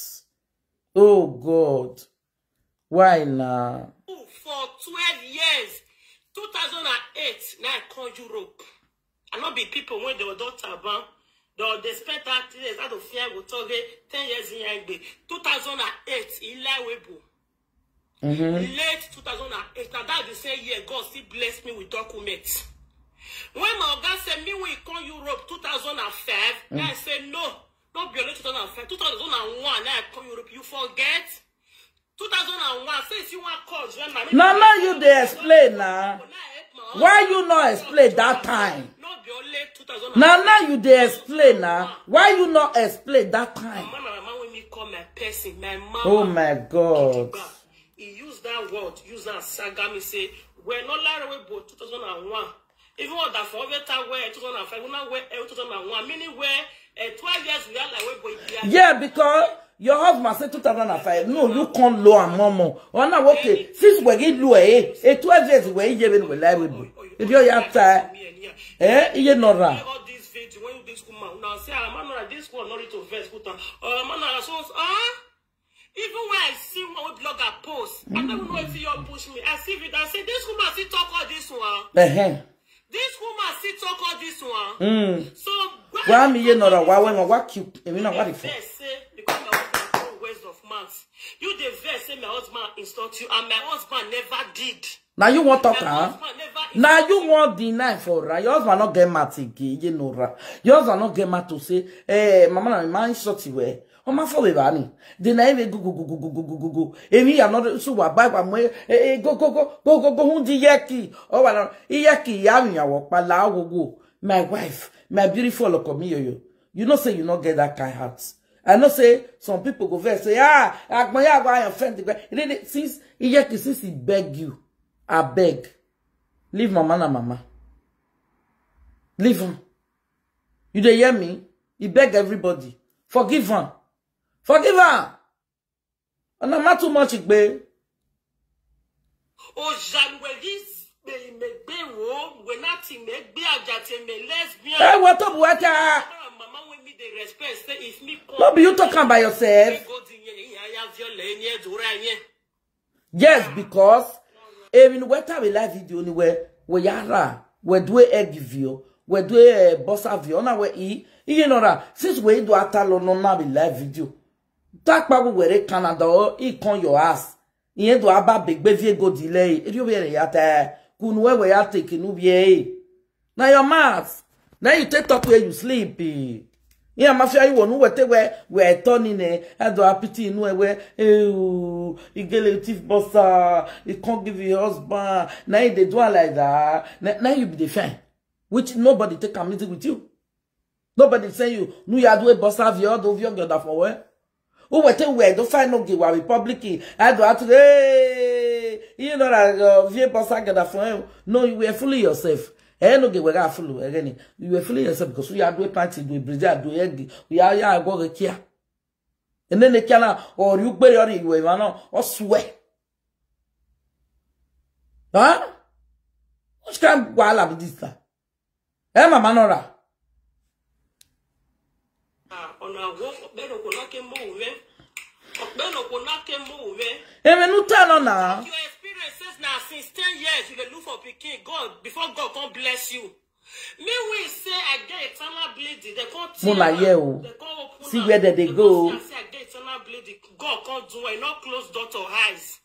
Oh God. Why now? For twelve years, two thousand eight, now I called Europe. I not be people when they were not about. They spent thirty years out of fear with ten years in Yangbe. two thousand eight, in Laiwebu. Late two thousand eight, and that the same year, God still blessed me with documents. When my God said, me, we come Europe two thousand five, mm-hmm. I said, no, not Violet two thousand five, two thousand one, I come Europe, you forget? two thousand one, since you want calls, when my no, no, you they explain now. Nah. Why you not explain that time? Now, now you they explain now. Why you not explain that time? Oh my God! He used that word. Use that saga. Me say we're not like we both two thousand and one. Even what that for better way two thousand and five. We not way two thousand and one. Meaning where twelve years we are like we both. Yeah, because your husband said two thousand and five. No, you can't low and mama. Oh no, okay. Since we get low, eh? Twelve years we ain't even we like we both. If you have time. Eh, you know that. Even when I see one blogger post, I don't know if you push me. I see it. I say this woman see talk all this one. This woman see talk all this one. So why me you know that? Why when I walk you, you know what if? You the verse say my husband insult you and my husband never did. Now you want talk, huh? Now you want deny for her. Your husband not get mad again, you know her. Your husband not get mad to say, eh, mama, mama insult you eh. Oh my father, bani. Deny we go go go go go go go go go. Emi another so we buy we mo eh go go go go go go hundi yaki. Oh well, yaki yami yawo pa la go go. My wife, my beautiful come yo yo. You know say you not get that kind heart. I know say some people go there say ah, Akmaya go I offend the guy. Since yaki since he beg you. I beg. Leave mama na mama. Leave him. You dey hear me? He beg everybody. Forgive him. Forgive him. And I'm not too much, babe. Oh, Janwelis, baby, baby, wo, we not in me, be a jatte me lesbian. Hey, what up, what up? Mama, we need the respect, say if me come. What be you talking about yourself? Yes, because even when we live video ni we we yara we do a video we do a boss video na we I you know that since we do atalo no na be live video. Talk about we Canada or I con your ass. I do aba big baby go delay. It you be yata kunwe we ya take no be. Now your mask. Now you take up where you sleep. Yeah, mafia you wonu wete we we turning eh do apiti inu ewe eh you get relative bossa you can't give your husband now they do like that now you be the fine which nobody take community with you nobody say you no you do bossa vio do vio god for where who wete we do find no give we republic I do at hey you know that vio bossa god for no you were fooling yourself. Eh no get we got full again. You were feeling yourself because we are doing party, doing bridge, doing egg. We are yeah go here. And then they can or you bury or you even or swear. Huh? Which can go ala be this? Eh, Mama Nora. Ah, on a walk better go not can move. Better go not can move. Eh, we no tell on now. Now since ten years you dey look for pikin God before God come bless you. Me we say I get eternal bleeding. They come open. They come open. See where they go. I say I get eternal bleeding. God can't do it. Not close door to eyes.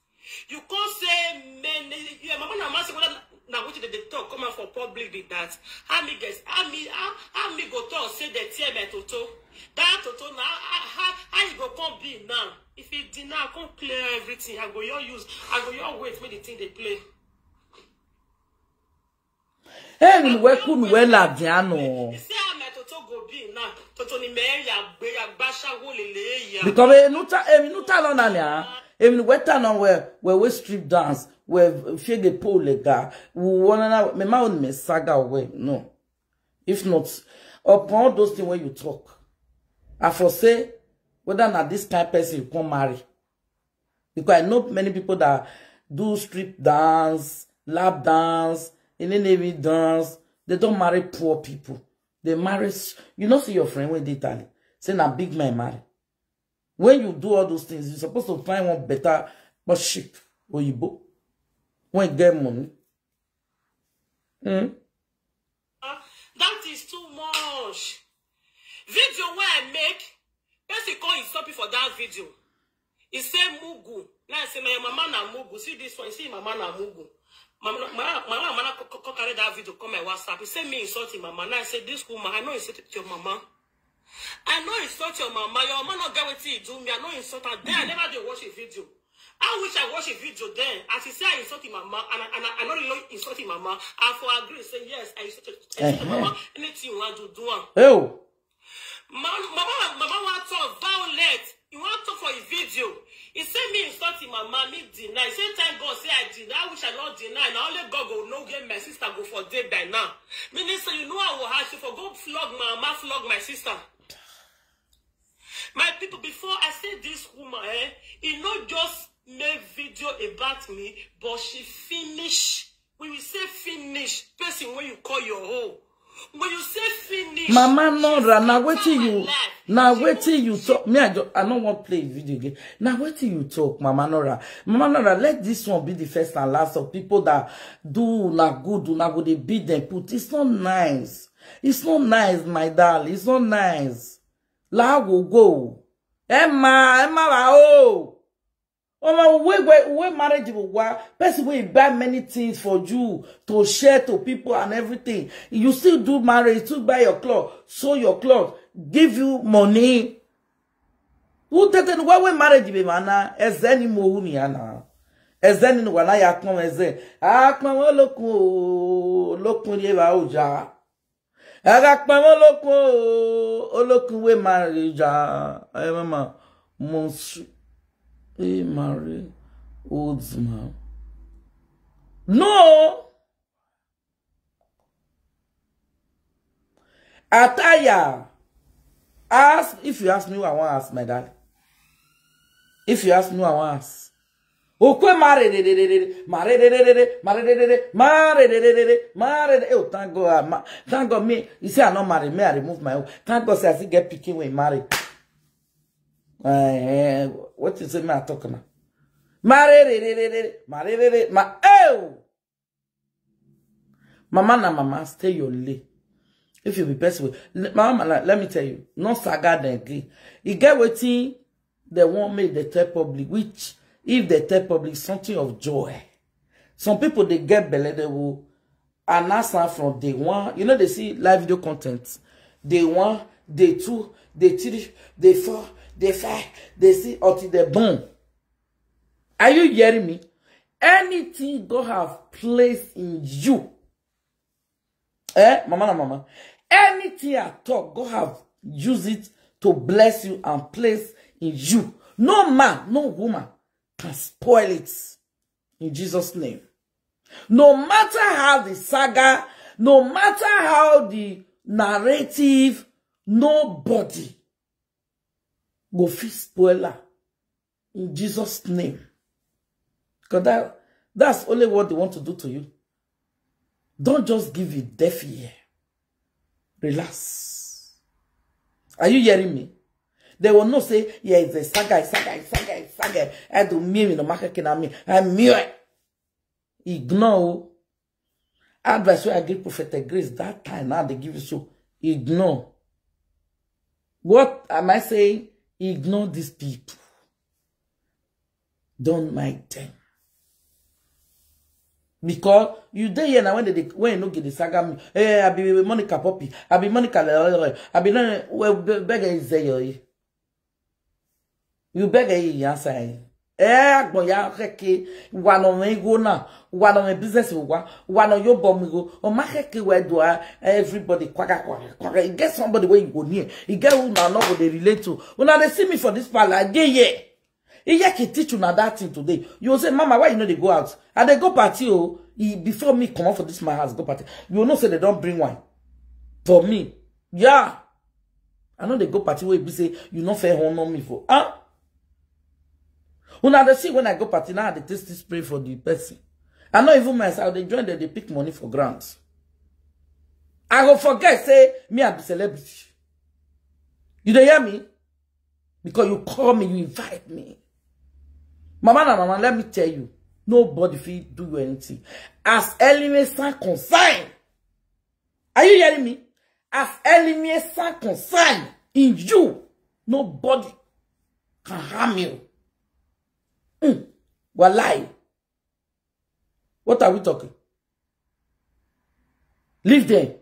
You can't say many. Yeah, Mama na mama na na which they talk come out for public with that. How me guys? How me? How me go talk say they tear my toto? That toto now. How how you go come be now? If it did not come clear everything, I go your use, I go your wait for the thing they play. Hey, we couldn't well have piano. Because no time, no time on that. Even we turn on where where we strip dance, where feel the pole like that. We wanna me ma on me saga away. No, if not, upon those things when you talk, I foresee. Whether not this kind of person you can't marry. Because I know many people that do strip dance, lap dance, in the navy dance. They don't marry poor people. They marry, you know, see your friend when they tell you, say na big man marry. When you do all those things, you're supposed to find one better, but shit, or you both. When you get money. Hmm? Uh, that is too much. Video where I make, person call insult me for that video. He say Mugu. Now I say my mama na Mugu. See this one. You see mama na Mugu. Mama, mama, mama, mama carry that video come my WhatsApp. He say me insulting mama. Now I say this woman. I know insult your mama. I know insult your mama. Your mama not get what he do me. I know insult her. Then I never did watch a video. I wish I watched a video then. As he say I insulting mama, and I, and I, I not really insulting mama. I for agree say yes. I insulted uh-huh. mama. Anything you want to do. Oh. Mama, mama, mama want to talk Violet. You want to talk for a video. He sent me insulting my mommy deny. He said, thank God, say I deny. I wish I not deny. Now only God will know get my sister go for day by now. Minister, you know I will ask you for go flog my mama, flog my sister. My people, before I say this woman, eh, he not just made video about me, but she finish. When you say finish, person when you call your hoe. When you say finish, Mama Nora, now wait till you, now wait till you talk. Me, I don't, I don't want to play video game. Now wait till you talk, Mama Nora. Mama Nora, let this one be the first and last of people that do not good, do not good. They beat them, put. It's not nice. It's not nice, my darling. It's not nice. La will go. Emma, Emma, oh. Oh my, we we marriage will work. Person will buy many things for you to share to people and everything. You still do marriage, still buy your clothes, sew your clothes, give you money. Who tell you why we marriage be mana? Ezeni mohuni ana. Ezeni nwana ya akon eze. Akon olokun olokun ye ba oja. Akon olokun olokun we marriage ja. Ay mama, monsu. Hey, Mary, old man. No! Ataya! Ask, if you ask me, I want to ask my dad. If you ask me, I want to ask. Okwe mare de de de de mare de de de de mare de de de mare de de de de mare de. Oh, thank God, thank God me. You say I not marry me, I remove my own. Thank God say I still get picking when marry. Uh, what you say me I talk now? Mare de de de de mare de de ma. Oh, mama na mama stay your lay. If you be peaceful, mama na, let me tell you, no saga den gree. You get wetin they won't make the third public, which. If they tell public something of joy, some people they get belly, they will announce from day one. You know, they see live video content. Day one, day two, day three, day four, day five, they see until they boom. Are you hearing me? Anything God have placed in you. Eh, mama na mama. Anything at all, God have used it to bless you and place in you. No man, no woman can spoil it in Jesus' name. No matter how the saga, no matter how the narrative, nobody go fit spoiler in Jesus' name. Because that, that's only what they want to do to you. Don't just give it deaf ear. Relax. Are you hearing me? They will not say, yeah, it's a saga, it's saga, it's saga, it's saga. I do meme in the market, can I mean? I mean, ignore. Advice where I give prophetic grace that time now they give you so. Ignore. What am I saying? Ignore these people. Don't mind them. Because you day here now when they when you no get the saga, hey, I be Monica Poppy, I be Monica, I be no well beggar is there. You beg a answer. Eh, but ya reke one on me go now, one on my business will go, one on your bomb go. On my reke where do I? Everybody quagga quagga. You get somebody where you go near. You get who now not they relate to. When they see me for this part, I get yeah. He can teach you now that thing today. You will say, Mama, why you know they go out? And they go party oh. Before me come out for this my house go party. You will not say they don't bring wine for me. Yeah, I know they go party where you say you not fair honor me for huh. When I see when I go party now, they taste this spray for the person. I know even myself, they join them, they pick money for grants. I go forget, say, me, I'm a celebrity. You don't hear me? Because you call me, you invite me. Mama na mama, let me tell you, nobody feel do you anything. As enemies sans consign. Are you hearing me? As enemies sans consign in you, nobody can harm you. Mm, we're lying. What are we talking? Leave them.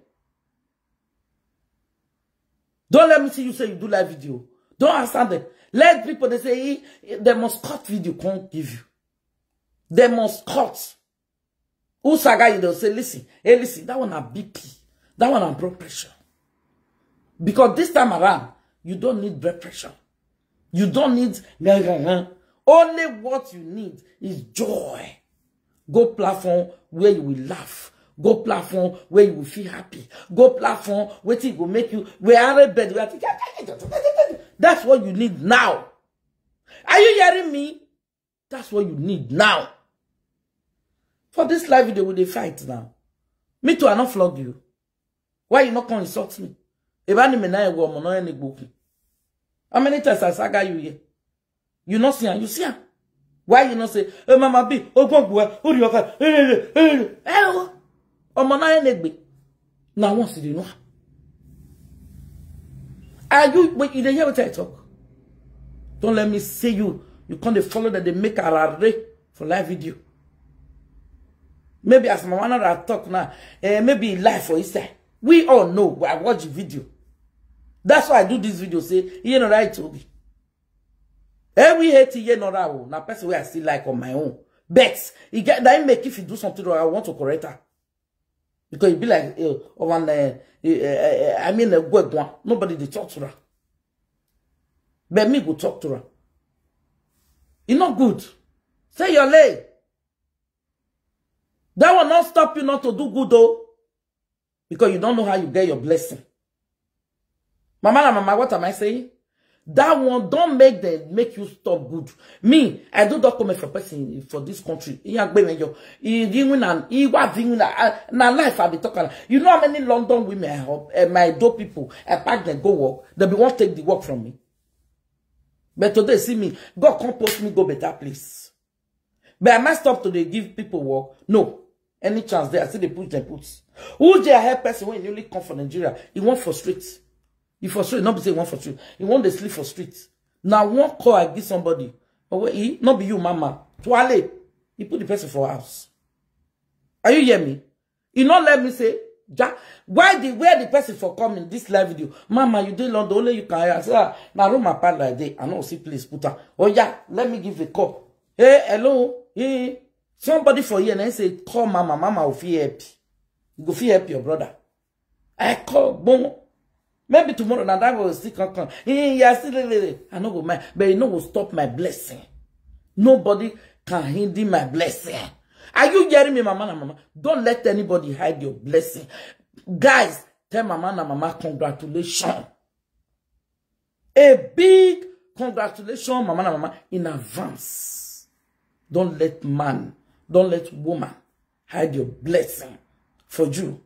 Don't let me see you say you do live video. Don't answer them. Let people they say hey, they must cut video. Can't give you. They must cut. Who saga you? They'll say listen, hey listen. That one a B P. That one a blood pressure. Because this time around you don't need blood pressure. You don't need. Only what you need is joy. Go platform where you will laugh. Go platform where you will feel happy. Go platform where it will make you. Where bed, that's what you need now. Are you hearing me? That's what you need now. For this live video, will they fight now? Me too, I not flog you. Why you not come insult me? How many times I saga you here? You not see her, you see her. Why you not say, hey, Mama B, oh, go, go, oh, you are, hey, hey, hey, oh, Mama Negbe. Now, once you know. Are you, wait, you didn't hear what I talk? Don't let me see you. You can't follow that they make a array for live video. Maybe as Mama Nora talk now, eh, maybe live for Easter. We all know, I watch the video. That's why I do this video, say, you know, right, Toby. Every hate year not out. Now person where I still like on my own. But he get that make if you do something wrong, I want to correct her. Because you be like eh, on, eh, eh, I mean a good one. Nobody they talk to her. But me go talk to her. It's not good. Say your lay. That will not stop you not to do good though. Because you don't know how you get your blessing. Mama, mama, what am I saying? That one don't make them make you stop good. Me, I do document for person for this country. Now life I be talking. You know how many London women I help, uh, my dope people, I pack them go work. They be won't take the work from me. But today see me, God can't post me go better place. But I must stop to they give people work. No, any chance there I see they push them put. Who they help person when newly come from Nigeria? He won't frustrate. You for street, not be say one for street. You want to sleep for street. Now one call I give somebody. Oh, he not be you, mama. Toilet. He put the person for house. Are you hear me? You not let me say, ja, why the where the person for coming this live video? Mama, you did London only you can hear. I say, ah, now room my part like that. I don't see place put her. Oh yeah, let me give a call. Hey, hello, hey, somebody for here and I say call mama, mama will feel happy. You go feel happy your brother. I call boom. Maybe tomorrow, now that will still come. come. Yeah, still, I know, man, but you know, will stop my blessing. Nobody can hinder my blessing. Are you hearing me, mama and mama? Don't let anybody hide your blessing. Guys, tell mama and mama, congratulations. A big congratulations, mama and mama, in advance. Don't let man, don't let woman hide your blessing for you.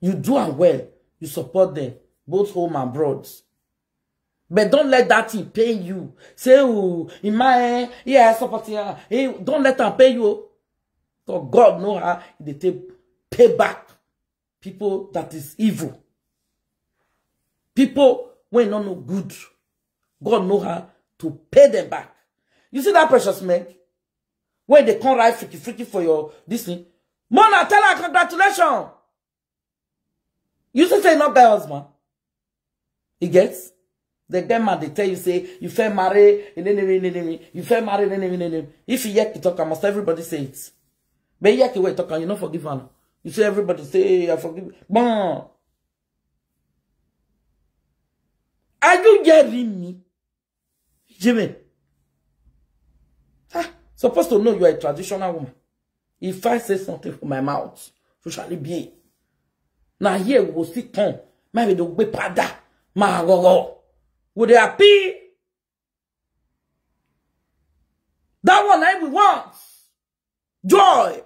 You do and well. You support them, both home and abroad. But don't let that thing pay you. Say, oh, in my, yeah, I support you. Hey, don't let them pay you. So God knows how they take pay back people that is evil. People when not no good. God knows how to pay them back. You see that precious man? When they can't write freaky freaky for your this thing. Mona, tell her congratulations. You still say not by husband. He gets the guy man. They tell you say you fair marry, you fair marry. If you yet talk, almost everybody say it. But yet you wait talking, you not forgive one. You say everybody say I forgive. Bon. Are you getting me, Jimmy? Ah, supposed to know you are a traditional woman. If I say something from my mouth, you shall be. Now here we will see come. Maybe they'll be pada. Ma go go. Would they happy? That one I we want. Joy.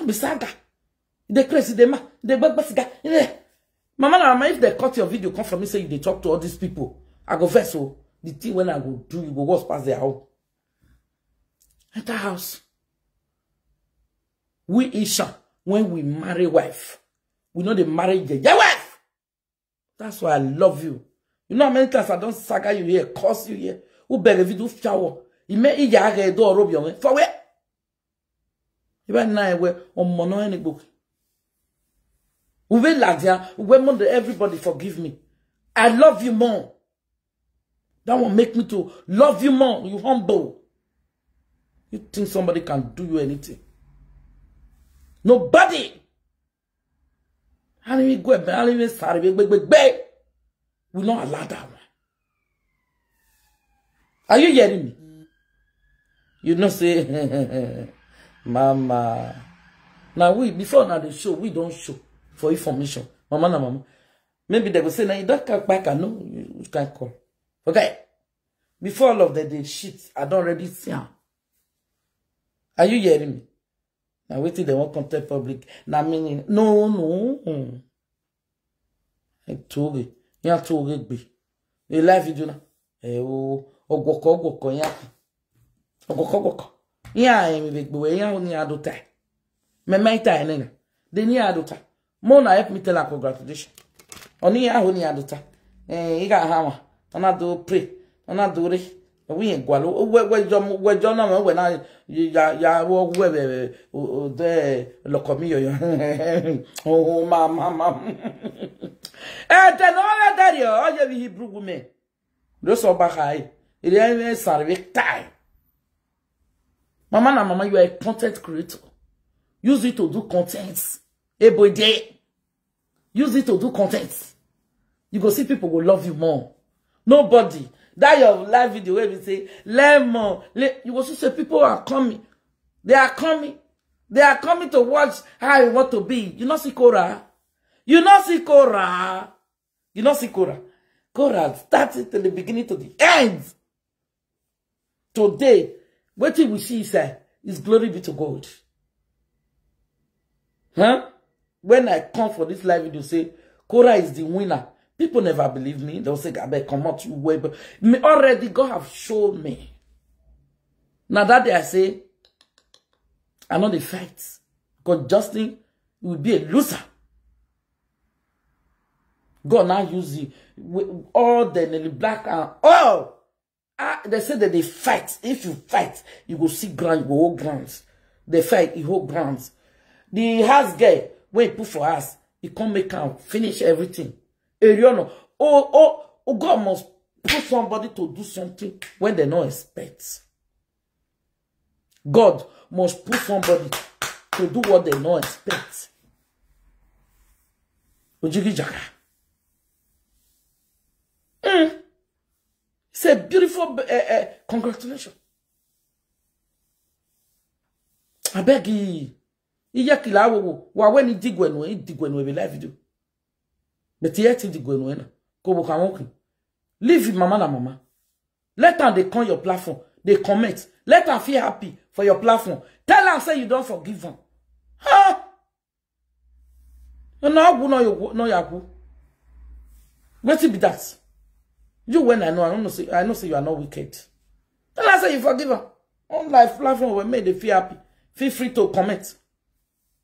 I'm beside that. They crazy they ma. They bug basiga. Mama, mama, if they cut your video, come from me say you they talk to all these people. I go vex so the thing when I go do you go walk past their house. Enter house. We Isha. When we marry wife, we know they marry the wife. That's why I love you. You know how many times I don't saga you here, curse you here. Who believe you shower? You may eat your door rob your for where? You went nine where on mono any book. We will like that. Women, everybody forgive me. I love you more. That will make me to love you more. You humble. You think somebody can do you anything? Nobody. I even go I even sorry. We not allow that one. Are you hearing me? You know say, mama. Now we before now they show we don't show for information. Mama na mama. Maybe they will say now you don't come back. I know you can't call. Okay. Before all of that they shit, I don't already see them. Are you hearing me? Now wait till they won't come to the public. Now meaning no no. I told you, you are told it be. The live video na. Eh oh, ogoko ogoko ya. Ogoko ogoko. Ya e mi big boy ya oni adota. Me mai ta ene na. They ni adota. Mo na help me tell her congratulations. Oni ya oni adota. Eh I got hammer. Ona do pray. Ona do re. We ain't Gualo. Where John and when I ya walk where the look of me. Oh, mamma, mamma. And then all I tell you, all you Hebrew women. Those are Bahai. It ain't sorry, tie. Mama, mama, you are a content creator. Use it to do contents. Every day. Use it to do contents. You go see people will love you more. Nobody. That your live video where we say, Lemon, le you will see people are coming. They are coming. They are coming to watch how you want to be. You know, see Cora. You know, see Cora. You don't see Korah. Korah started from the beginning to the end. Today, what we see is, uh, is glory be to God. Huh? When I come for this live video, say, Korah is the winner. People never believe me. They'll say, Gabe, come out, you way. But me already, God have shown me. Now that day I say, I know the fight. Because Justin will be a loser. God now use it with all the, the black and all. Ah, they say that they fight. If you fight, you go see ground, you go hold grounds. They fight, you hold grounds. The house guy, when he put for us, he can't make out, finish everything. Ariano, oh, oh, oh, God must put somebody to do something when they don't expect. God must put somebody to do what they don't expect. Ojigi Jaka. Mm. It's a beautiful uh, uh, congratulations. I beg you. Iyakila wo wa when idigwenu idigwenu be live do. But yet idigwenu na ko bo kan won. Leave mama na mama. Let them they come your platform. They comment. Let them feel happy for your platform. Tell them say you don't forgive them. Huh? No no no no yaku. What it be that? You when I know I don't say I know say you are not wicked. Tell them say you forgive them. On life platform we make they feel happy. Feel free to comment.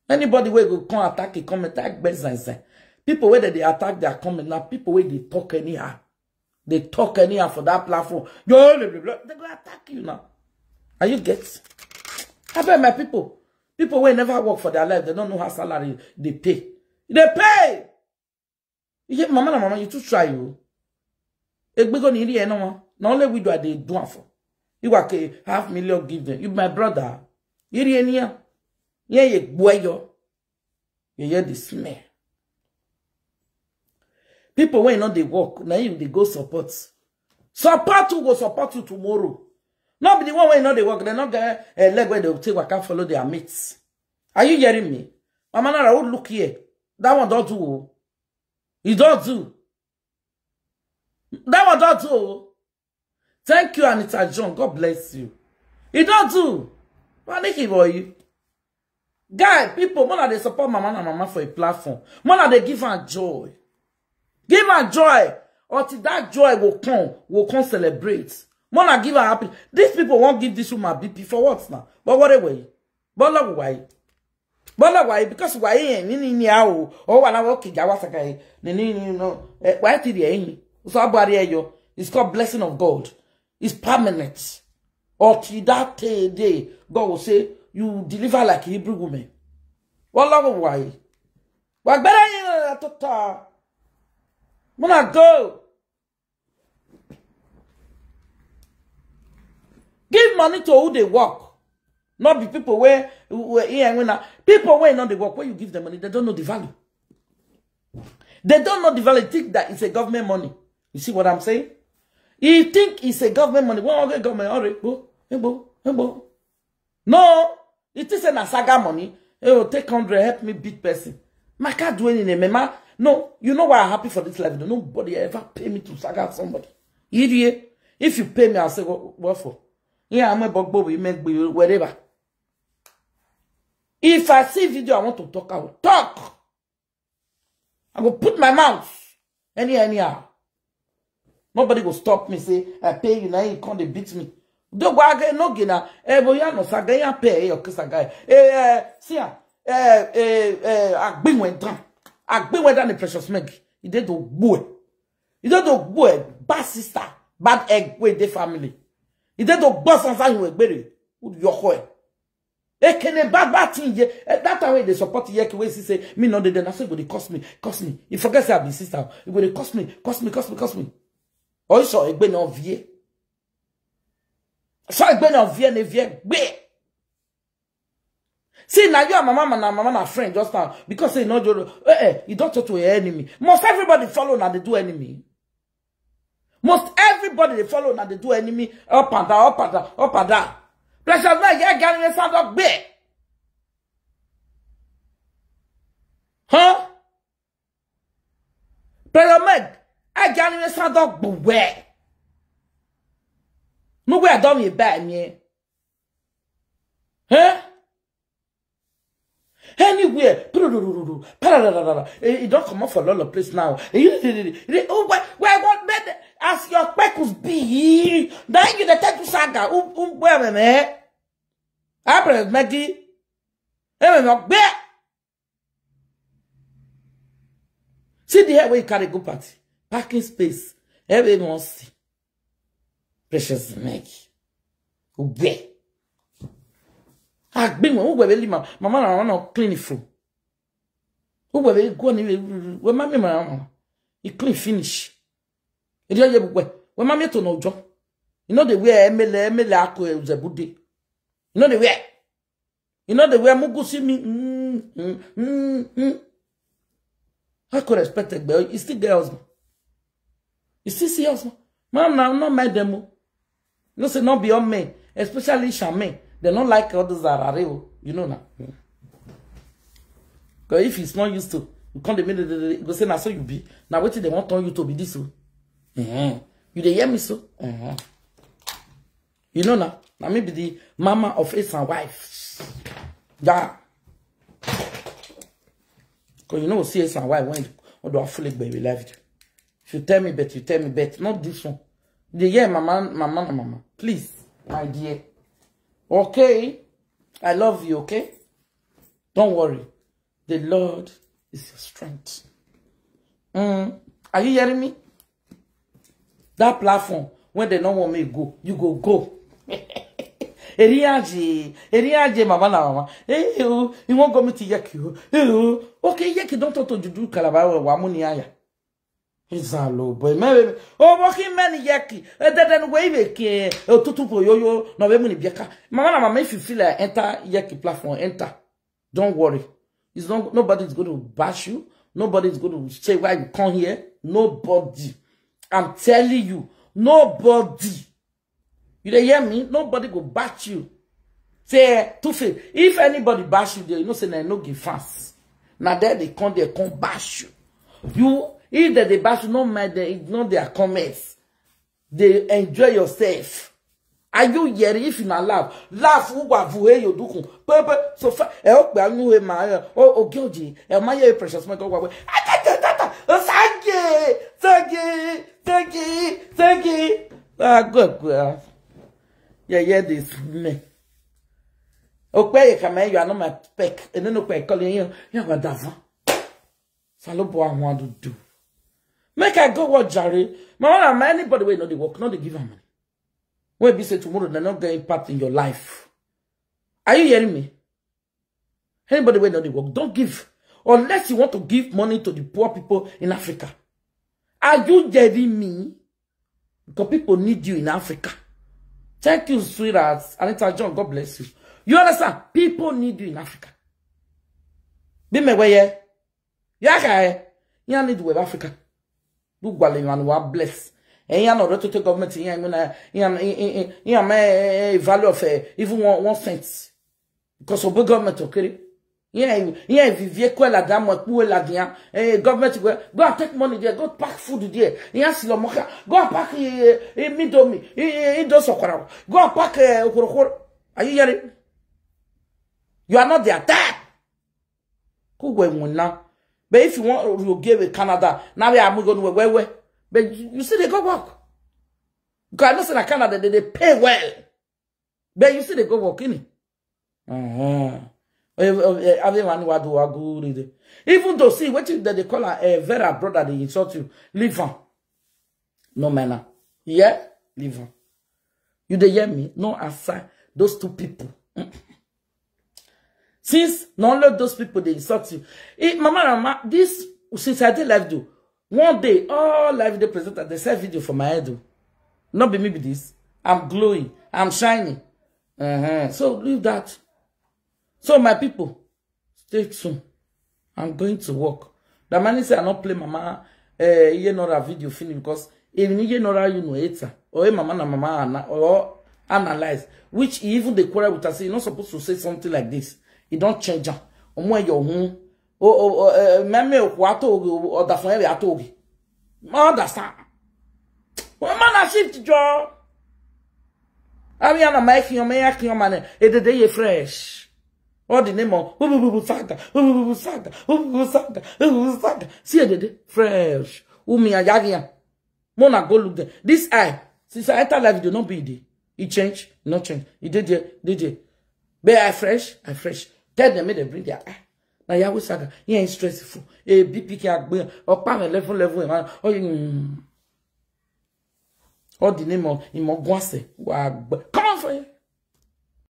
Anybody where go come attack a comment, attack Benzain. People where they attack their comment now, people where they talk anyhow. They talk anyhow for that platform. They go attack you now. And you get. I bet my people. People where never work for their life, they don't know how salary they pay. They pay. You get mama and mama, you too try you. They go in here no one. Not only we do what they do for. You work a half million give them. You my brother. You here. Yeah, yeah, boy, yo. You hear the smell. People, when not they work, now you they go support. Support who go support you tomorrow. Not be the one when not they work, they're not there. A leg where they will take, I can't follow their mates. Are you hearing me? Mama Nora, oh, look here. That one don't do. You don't do. That one don't do. Thank you, Anita John. God bless you. You don't do. What is it for you? Guy, people, more they support mama and mama for a platform. More they give her joy. Give her joy. Or till that joy will come, will come celebrate. More give her happy. These people won't give this woman B P for what now? But what away? But love why? But love why? Because why ain't in the hour or when I walk in Jawasaka, why did you ain't? So I body you. It's called blessing of God. It's permanent. Or till that day, God will say, you deliver like a Hebrew woman. What love why? What better you Mona go. Give money to who they work. Not be people where where here and when people where not they work. When you give them money, they don't know the value. They don't know the value. Think that it's a government money. You see what I'm saying? You think it's a government money. Well, okay, government, all right, go, go, go. No, it is an asaga money. It will take one hundred, help me beat person. I can't do anything. No, you know why I'm happy for this life. Nobody ever pay me to saga somebody. Idiot. If you pay me, I'll say, what, what for? Yeah, I'm a bug boy, wherever. If I see video I want to talk, I will talk. I will put my mouth. Any, anyhow. Nobody will stop me, say, I pay you, now you can't beat me. Do waga no gina eboyano sagaya pe yo kisagaya eh see eh eh eh agbinwedan agbinwedan the precious meg e dey do gbo e dey do gbo bad sister bad egg wey dey family e dey do gbo sansan you egbere yoko e e kene bad bad thing ye that way they support ye wey say me no dey dey na so go dey cost me cost me you forget say I be sister you go dey cost me cost me cost me cost me o so egbe no vie. So I been on Vienna, Vienna, where? See, now you are my mama and my mama friend just now because they know you, eh, you don't talk to your enemy. Most everybody follow now they do enemy. Most everybody they follow now they do enemy up and down, up and down, up and down. Precious man, you're getting a sound up big. Huh? Precious man, gani me sa dog buwe. Mugwe adom ye ba me. Huh? Anywhere, it don't come up for a lot of place now. Oh, where, where what men as your quackles be? Then you the tattoo saga. Um, where me? Abraham Maggie. See the hair where you carry go party. Parking space. Everyone see. Precious Maggie. Ube. I've been who will my mama clean it through. Who will go and when my mamma clean finish. It is when my to no job. You know the way Emily Melaco is a booty. You know the way. You know the way Mugu see me. Mm, mm, mm. I could respect it, but it's still girls. It's still serious. Mom, I'm not mad them. No, say not beyond me, especially Charmaine. They don't like others that are real, you know now. Because if he's not used to, you can't immediately go say, now so you be. Now what they want you to be this way. Mm-hmm. You they hear me so? Mm-hmm. You know now. Now maybe the mama of ace and wife. Yeah. Because you know see ace and wife when you do a full baby life. If you tell me bet, you tell me bet. Not this one. They hear mama, mama, mama. Please, my dear. Okay, I love you, okay? Don't worry. The Lord is your strength. Mm. Are you hearing me? That platform, when they don't want me to go, you go, go. Eriaje, Eriaje, mama na mama. Hey, you won't go me to Yaki. Hello. Okay, Yaki, don't talk to Juju Calabar, Wamuniaya. It's a low boy. Oh, walking man, Yaki. Then wave a tutu for yo, no, women, Yaka. Mamma, if you feel like enter Yaki platform, enter. Don't worry. It's not, nobody's going to bash you. Nobody's going to say why you come here. Nobody. I'm telling you, nobody. You don't hear me? Nobody go bash you. Say, two face. If anybody bash you, there, you know, say, no give fast. Now, there they come, they come bash you. You. If they, they bash you, no mind, they ignore their comments. They enjoy yourself. Are you hearing? If you not laugh, laugh. Who wavuhe you do? But so far, I hope I knew him. Oh, oh, Gilgi, am I your precious? My God, what? I can't do that. Thank you, thank you, thank you, thank you. Ah, good girl. Yeah, yeah, this me. Okay, you come here. You are not my peck. And then okay, calling you. You are my dava. Salo boy, I want to do. Make I go watch Jerry. My one, anybody way not they work, not they give her money. When be say tomorrow, they're not going to impact in your life. Are you hearing me? Anybody way not they work, don't give. Unless you want to give money to the poor people in Africa. Are you hearing me? Because people need you in Africa. Thank you, sweethearts. Anita John, God bless you. You understand? People need you in Africa. Be me where you are. You need to Africa. Bless. And you know, the government, you know, a value of even one cent. Because of the government, okay? Yeah, yeah, if you call a damn what poor ladia, a government go and take money there, go pack food there, yes, go and pack a midomi, a dosokora, go and pack a horror. Are you hearing? You are not the attack. Who going now? But if you want to give it Canada, now we are going to where where. But you, you see they go work. Because I know say that Canada they, they pay well. But you see they go work in it. Uh-huh. Everyone what do I good. Even though see what you that they call her a Vera brother, they insult you. Leave her. No manner. Yeah, leave her. You they hear me? No aside those two people. Since none of those people they insult you, it, mama, mama, this society life do one day all life they present at the same video for my idol. Not be me with this. I'm glowing. I'm shining. Uh-huh. So leave that. So my people, stay tuned. I'm going to work. The man is I not play mama. Eh, you know that video finish because if you know that you know it, or mama na mama or analyze which even the quarrel with us. You're not supposed to say something like this. You don't change them. Omo your home. Oh, oh, oh, meme, what, oh, oh, oh, oh, oh, oh, oh, oh, oh, oh, Ana shift jo. Ami ana making your making your money. It the day fresh. Or the name of who Santa, who Santa, who Santa, who Santa. See it the fresh. Umi ayagia. Mona go look there. This eye since I enter life do not be there. It change, not change. It did it, did it. Be I fresh, I fresh. Tell them they bring their eye. Now Yahweh Saga, he ain't stressful. A B P K Agbe or Pam level level man. Oh you. Or the name of Imogwase. Come on for you.